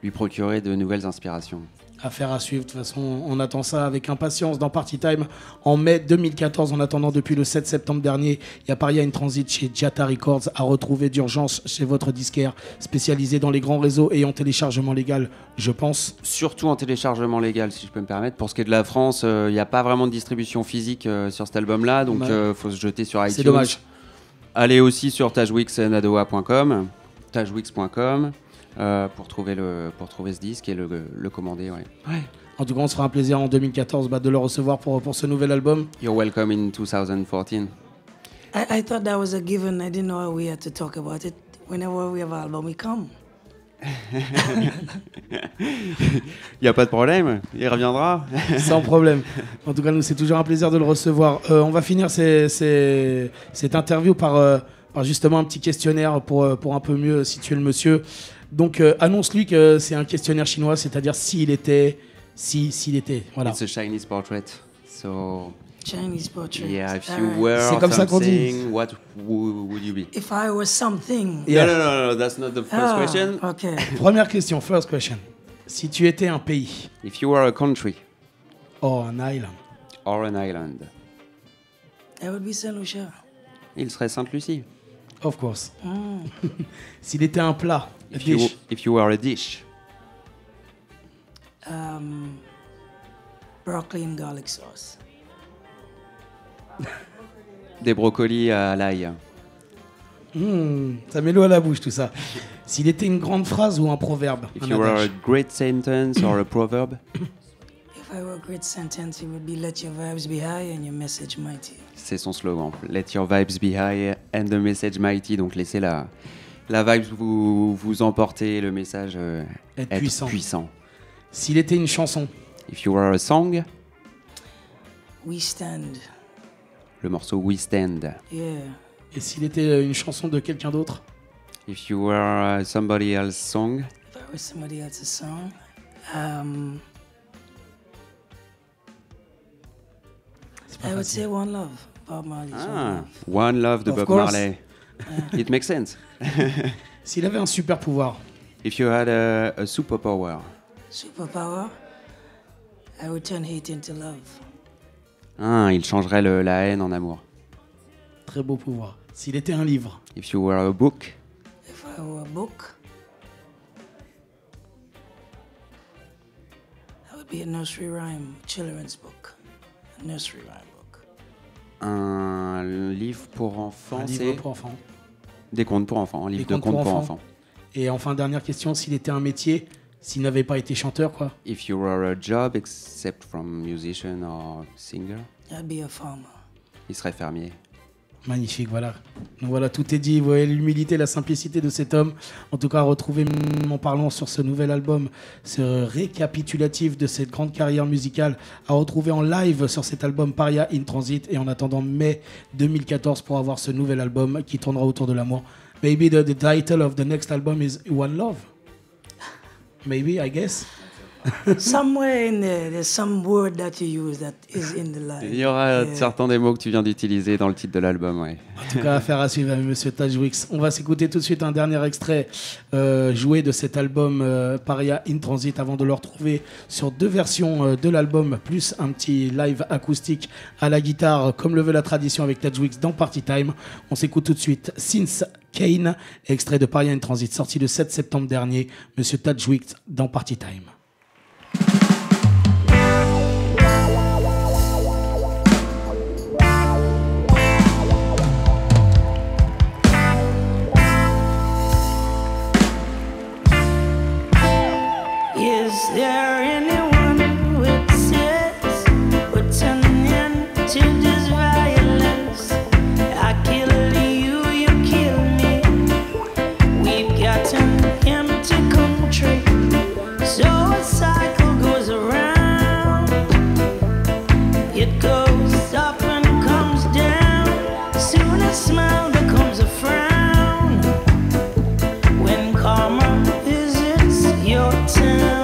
lui procurer de nouvelles inspirations. Affaire à suivre, de toute façon, on attend ça avec impatience dans Party Time en mai deux mille quatorze. En attendant, depuis le sept septembre dernier, il y a Pariah In Transit chez Jata Records à retrouver d'urgence chez votre disquaire spécialisé dans les grands réseaux et en téléchargement légal, je pense. Surtout en téléchargement légal, si je peux me permettre. Pour ce qui est de la France, il euh, n'y a pas vraiment de distribution physique euh, sur cet album-là, donc il bah, euh, faut se jeter sur iTunes. C'est dommage. Allez aussi sur taj weekes nadoa point com, taj weekes point com. Euh, pour, trouver le, pour trouver ce disque et le, le, le commander. Ouais. Ouais. En tout cas, on se fera un plaisir en deux mille quatorze bah, de le recevoir pour, pour ce nouvel album. You're welcome in twenty fourteen. I, I thought that was a given. I didn't know we had to talk about it. Whenever we have an album, we come. Il n'y a pas de problème, il reviendra. Sans problème. En tout cas, nous, c'est toujours un plaisir de le recevoir. Euh, on va finir ces, ces, cette interview par, euh, par justement un petit questionnaire pour, pour un peu mieux situer le monsieur. Donc euh, annonce-lui que c'est un questionnaire chinois, c'est-à-dire s'il était, si s'il était, voilà. It's a Chinese portrait, so. Chinese portrait. Yeah, if you right. were c'est comme ça qu'on dit. What would you be? If I was something. Yeah. No, no, no, no, that's not the first oh, question. Okay. Première question, first question. Si tu étais un pays. If you were a country. Or an island. Or an island. I would be Sainte Lucie. Il serait Sainte Lucie. Of course. Mm. S'il était un plat. If you, if you were a dish. Um, broccoli and garlic sauce. Des brocolis à l'ail. Mmh, ça met l'eau à la bouche tout ça. S'il était une grande phrase ou un proverbe. If un you adage. Were a great sentence or a proverb. If I were a great sentence, it would be let your vibes be high and your message mighty. C'est son slogan. Let your vibes be high and the message mighty. Donc laissez la... La vibe vous, vous emportez, le message euh, être, être puissant. puissant. S'il était une chanson. If you were a song. We Stand. Le morceau We Stand. Yeah. Et s'il était une chanson de quelqu'un d'autre. If you were uh, somebody else's song. If I were somebody else's song. Um, I would say One Love. Bob Marley. Ah, One Love de of Bob course. Marley. It makes sense. S'il avait un super pouvoir. If you had a, a super power. Super power. I would turn hate into love. Ah, il changerait le, la haine en amour. Très beau pouvoir. S'il était un livre. If you were a book. If I were a book. I would be a nursery rhyme, children's book. A nursery rhyme book. Un livre pour enfants. Un livre pour enfants. Des contes pour enfants, un livre de contes pour, pour enfants. Et enfin, dernière question, s'il était un métier, s'il n'avait pas été chanteur, quoi. If you were a job except from musician or singer. I'd be a farmer. Il serait fermier. Magnifique, voilà. Donc voilà, tout est dit. Vous voyez l'humilité, la simplicité de cet homme. En tout cas, retrouvez en parlant sur ce nouvel album, ce récapitulatif de cette grande carrière musicale à retrouver en live sur cet album Pariah In Transit. Et en attendant mai deux mille quatorze pour avoir ce nouvel album qui tournera autour de l'amour. Maybe the, the title of the next album is One Love. Maybe, I guess. Somewhere in there, there's some word that you use that is in the line. Il y aura yeah. certains des mots que tu viens d'utiliser dans le titre de l'album, ouais. En tout cas, affaire à suivre avec Monsieur Taj Weekes. On va s'écouter tout de suite un dernier extrait euh, joué de cet album euh, Pariah In Transit avant de le retrouver sur deux versions euh, de l'album, plus un petit live acoustique à la guitare, comme le veut la tradition avec Taj Weekes dans Party Time. On s'écoute tout de suite Since Kane, extrait de Pariah In Transit, sorti le sept septembre dernier, Monsieur Taj Weekes dans Party Time. Is there anyone who exists would turn into this violence? I kill you, you kill me. We've got an empty country, so a cycle goes around. It goes up and comes down. Soon a smile becomes a frown. When karma visits your town.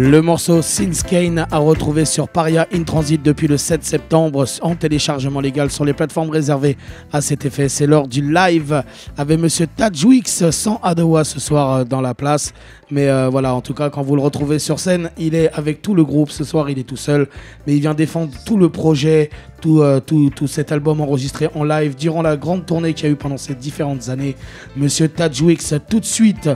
Le morceau Since Kane à retrouver sur Pariah In Transit depuis le sept septembre en téléchargement légal sur les plateformes réservées à cet effet. C'est l'heure du live avec monsieur Taj Weekes sans Adowa ce soir dans la place. Mais euh, voilà, en tout cas, quand vous le retrouvez sur scène, il est avec tout le groupe. Ce soir, il est tout seul, mais il vient défendre tout le projet, tout, euh, tout, tout cet album enregistré en live durant la grande tournée qu'il y a eu pendant ces différentes années. Monsieur Taj Weekes, tout de suite.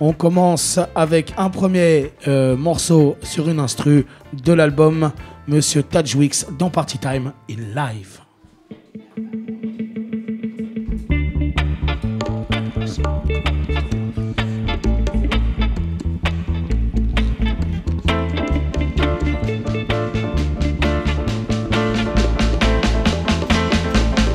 On commence avec un premier euh, morceau sur une instru de l'album Monsieur Taj Weekes dans Party Time in Live.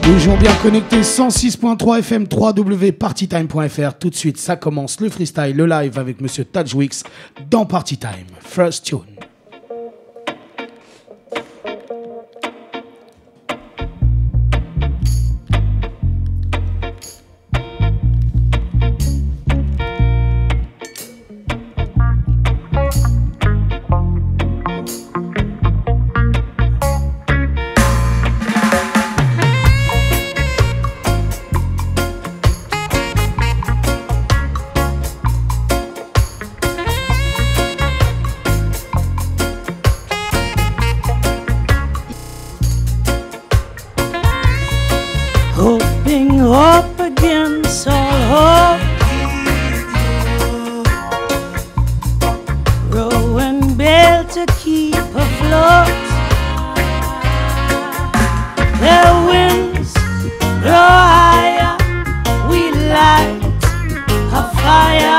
Toujours bien connecté, cent six point trois F M, w w w point party time point f r. Tout de suite, ça commence le freestyle, le live avec monsieur Taj Weekes dans Party Time. First tune. Fire.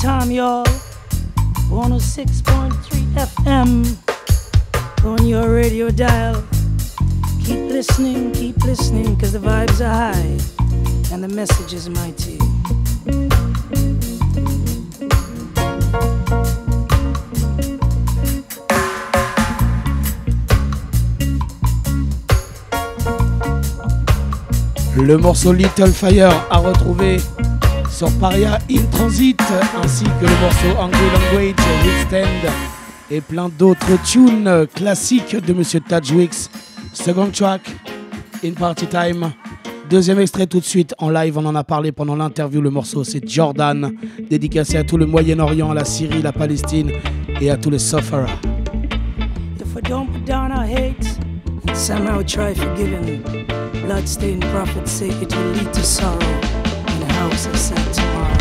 time, y'all. one oh six point three F M on your radio dial. Keep listening, keep listening, because the vibes are high and the message is mighty. Le morceau Little Fire à retrouver sur Pariah In Transit, ainsi que le morceau Angry Language, Withstand et plein d'autres tunes classiques de Monsieur Taj Weekes. Second track, In Party Time. Deuxième extrait tout de suite en live, on en a parlé pendant l'interview, le morceau c'est Jordan, dédicacé à tout le Moyen-Orient, à la Syrie, la Palestine et à tous les sufferers. If we don't put down our hate, somehow try forgiving. Bloodstained prophets say it will lead to sorrow in the house of sad tomorrow.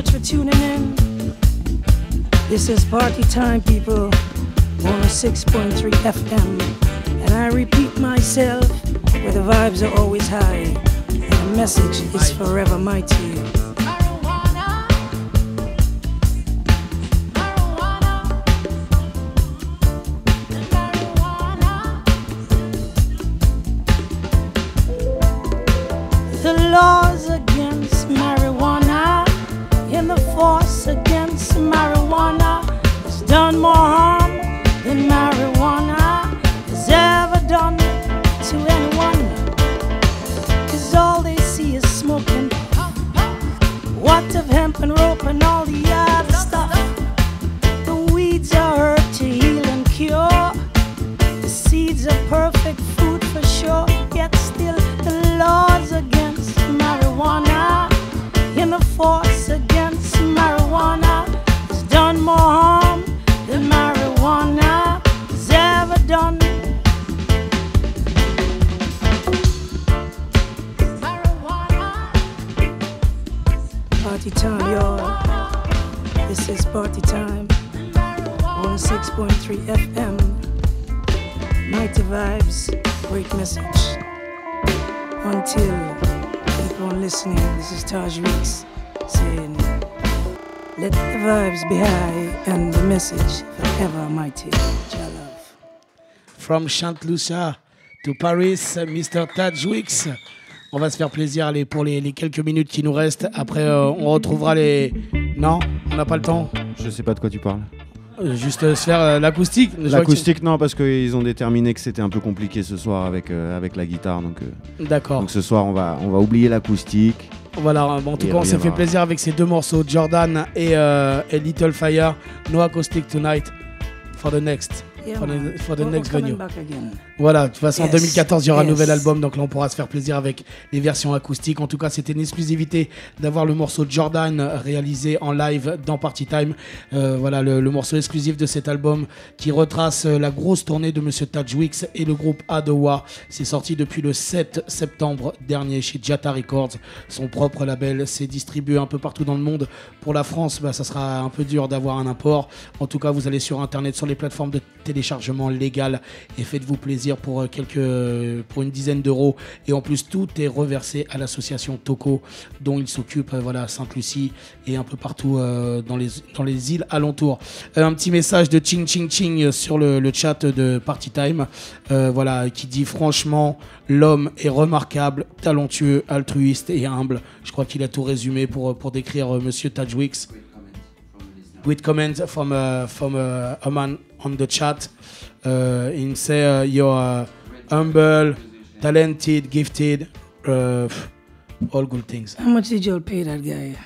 much for tuning in. This is Party Time, people, one oh six point three F M. And I repeat myself, where the vibes are always high, and the message is forever mighty. Taj Weekes saying, let the vibes be high and the message forever mighty. Love. From Sainte Lucie to Paris, Mister Taj Weekes. On va se faire plaisir, allez, pour les, les quelques minutes qui nous restent. Après, euh, on retrouvera les... Non, on n'a pas le temps. Je sais pas de quoi tu parles. Juste se faire l'acoustique. L'acoustique, non, parce qu'ils ont déterminé que c'était un peu compliqué ce soir avec, euh, avec la guitare. Donc, euh, d'accord. Donc ce soir, on va, on va oublier l'acoustique. Voilà, en tout cas, on s'est fait plaisir avec ces deux morceaux, Jordan et, euh, et Little Fire. No acoustic tonight for the next, yeah, for the, for the next venue. Voilà, de toute façon, en yes. deux mille quatorze, il y aura yes. un nouvel album, donc là, on pourra se faire plaisir avec les versions acoustiques. En tout cas, c'était une exclusivité d'avoir le morceau de Jordan réalisé en live dans Party Time. Euh, voilà, le, le morceau exclusif de cet album qui retrace la grosse tournée de Monsieur Taj Weekes et le groupe Adowa. C'est sorti depuis le sept septembre dernier chez Jata Records, son propre label. C'est distribué un peu partout dans le monde. Pour la France, bah, ça sera un peu dur d'avoir un import. En tout cas, vous allez sur Internet, sur les plateformes de téléchargement légal et faites-vous plaisir. Pour, quelques, pour une dizaine d'euros, et en plus tout est reversé à l'association Toco dont il s'occupe, voilà, à Sainte Lucie et un peu partout euh, dans, les, dans les îles alentours. Euh, un petit message de Ching Ching Ching sur le, le chat de Party Time, euh, voilà, qui dit franchement l'homme est remarquable, talentueux, altruiste et humble. Je crois qu'il a tout résumé pour, pour décrire euh, Monsieur Taj Weekes. With comments from uh, from uh, a man on the chat. Uh, in say uh, you're uh, humble, talented, gifted, uh, all good things. How much did you all pay that guy?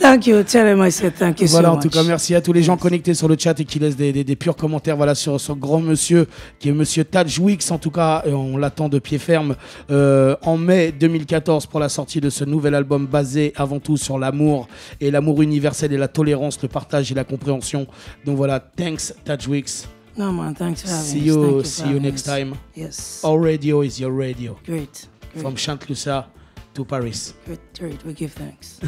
Thank you. Tell him I said thank you so much. Voilà, en tout cas, merci à tous les gens connectés sur le chat et qui laissent des, des, des purs commentaires, voilà, sur ce grand monsieur qui est Monsieur Taj Weekes. En tout cas, on l'attend de pied ferme euh, en mai deux mille quatorze pour la sortie de ce nouvel album basé avant tout sur l'amour et l'amour universel et la tolérance, le partage et la compréhension. Donc voilà, thanks Taj Weekes. No man, thanks for having us. See you, see you next time. Yes. Our radio is your radio. Great. Great. From Sainte Lucie to Paris. Great, great. We give thanks.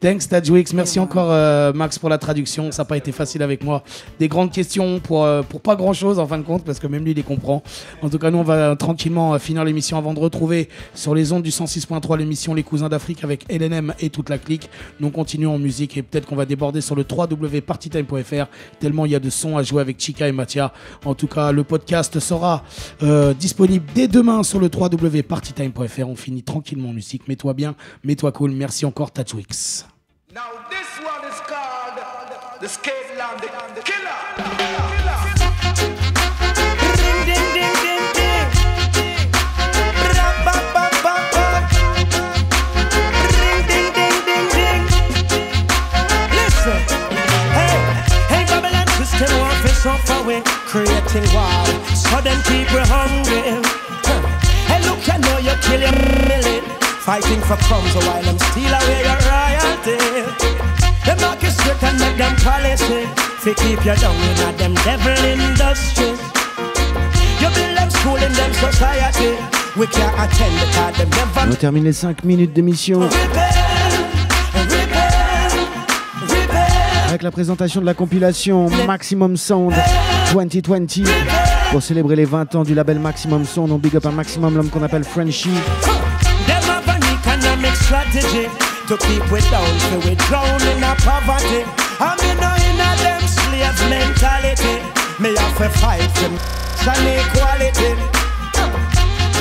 Thanks Taj Weekes, merci encore euh, Max pour la traduction, ça n'a pas été facile avec moi. Des grandes questions pour, euh, pour pas grand chose en fin de compte, parce que même lui il les comprend. En tout cas, nous on va tranquillement finir l'émission avant de retrouver sur les ondes du cent six point trois l'émission Les Cousins d'Afrique avec L N M et toute la clique. Nous continuons en musique et peut-être qu'on va déborder sur le w w w point party time point f r tellement il y a de sons à jouer avec Chica et Mathia. En tout cas, le podcast sera euh, disponible dès demain sur le w w w point party time point f r. On finit tranquillement en musique, mets-toi bien, mets-toi cool, merci encore Taj Weekes. Now this one is called the Scapeland, the Killer. Ding ding ding ding ding. Rap bap bap bap bap. Ding ding ding ding ding. Listen, hey, hey, Babylon system warfare so far away, creating war, so them people hungry. Hey, look, I know you kill your million. Fighting for crumbs while I'm still away your royalty. The market straight and make them policy. They keep you down in a them devil industries. You build them school in them society. We can't attend the time them never. On termine les cinq minutes d'émission. avec la présentation de la compilation Maximum Sound vingt vingt pour célébrer les vingt ans du label Maximum Sound. On big up un maximum l'homme qu'on appelle Frenchie.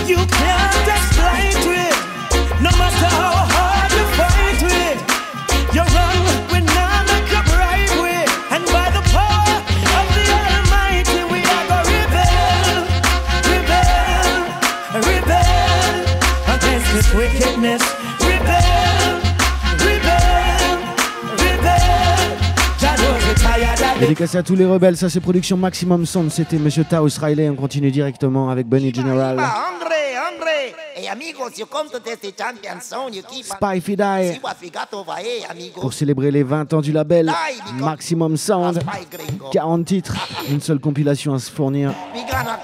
You can't explain to it, no matter how hard you fight to it. You're wrong when none of your right way, and by the power of the Almighty, we are gonna rebel, rebel, rebel against this wickedness. Rebel, rebel, rebel. Dédicacé à tous les rebelles, ça c'est production Maximum Sound. C'était Monsieur Taos Riley. On continue directement avec Bunny General. Hey amigos, you come to test the champion sound, you keep Spy Fi Die pour célébrer les vingt ans du label Maximum Sound. quarante titres, une seule compilation à se fournir. vingt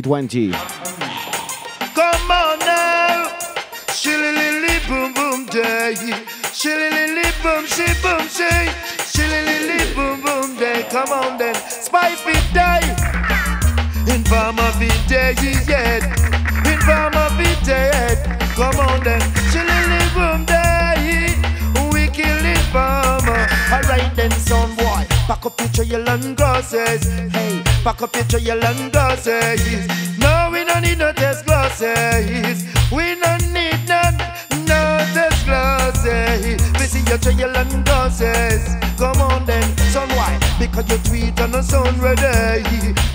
vingt. Come on now, shillilili boom boom day, shillilili boom she boom she, shillilili boom boom day. Come on then, Spy Fi Die, in Bama Fi Die yet. From a bit dead, come on then. Chillin' from day, we killin' from. Alright then, son boy, pack up your trail and glasses. Hey, pack up your trail and glasses. No, we don't need no test glasses. We don't need none, no test glasses. We see your trail and glasses. Come on then, son boy, because you tweet on a sound ready,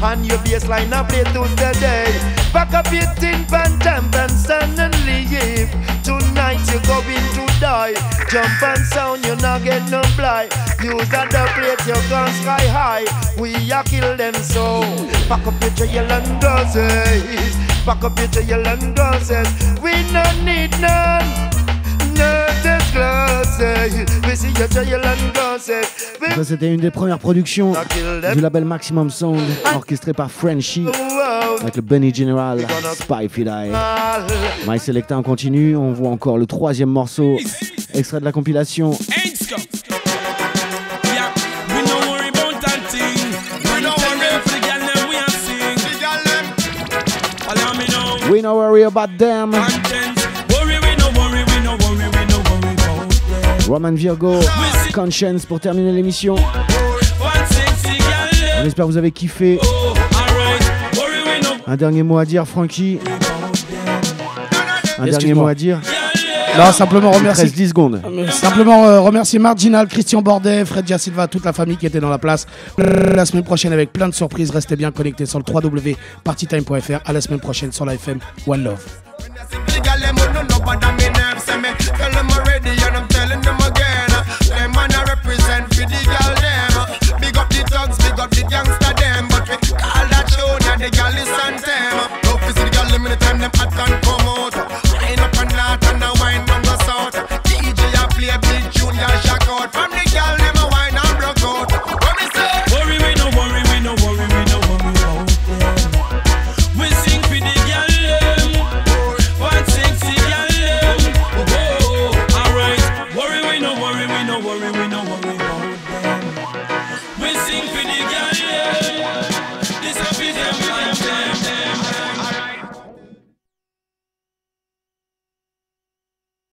and your bassline I play to the day. Back up your tin pan, jump and stand and leave. Tonight you're going to die. Jump and sound, you're not getting no blind. Use that the plate, you're gone sky high. We are kill them so. Back up your trail and glasses. Back up your trail and glasses. We don't need none, no disglasses. We see your trail and glasses. Ça c'était une des premières productions du label Maximum Sound, orchestrée par Frenchie, avec le Bunny General, Spy Fi Die. My Selecta, on continue, on voit encore le troisième morceau, extrait de la compilation. We no worry about them. Roman Virgo, Conscience pour terminer l'émission. On espère que vous avez kiffé. Un dernier mot à dire, Frankie. Un dernier mot à dire. Non, simplement remercier. dix secondes. Simplement euh, remercier Marginal, Christian Bordet, Fred Dia Silva, toute la famille qui était dans la place. La semaine prochaine avec plein de surprises. Restez bien connectés sur le w w w point party time point f r. À la semaine prochaine sur la F M One Love. The girl is on them. Don't visit the girl, the minute time them hot and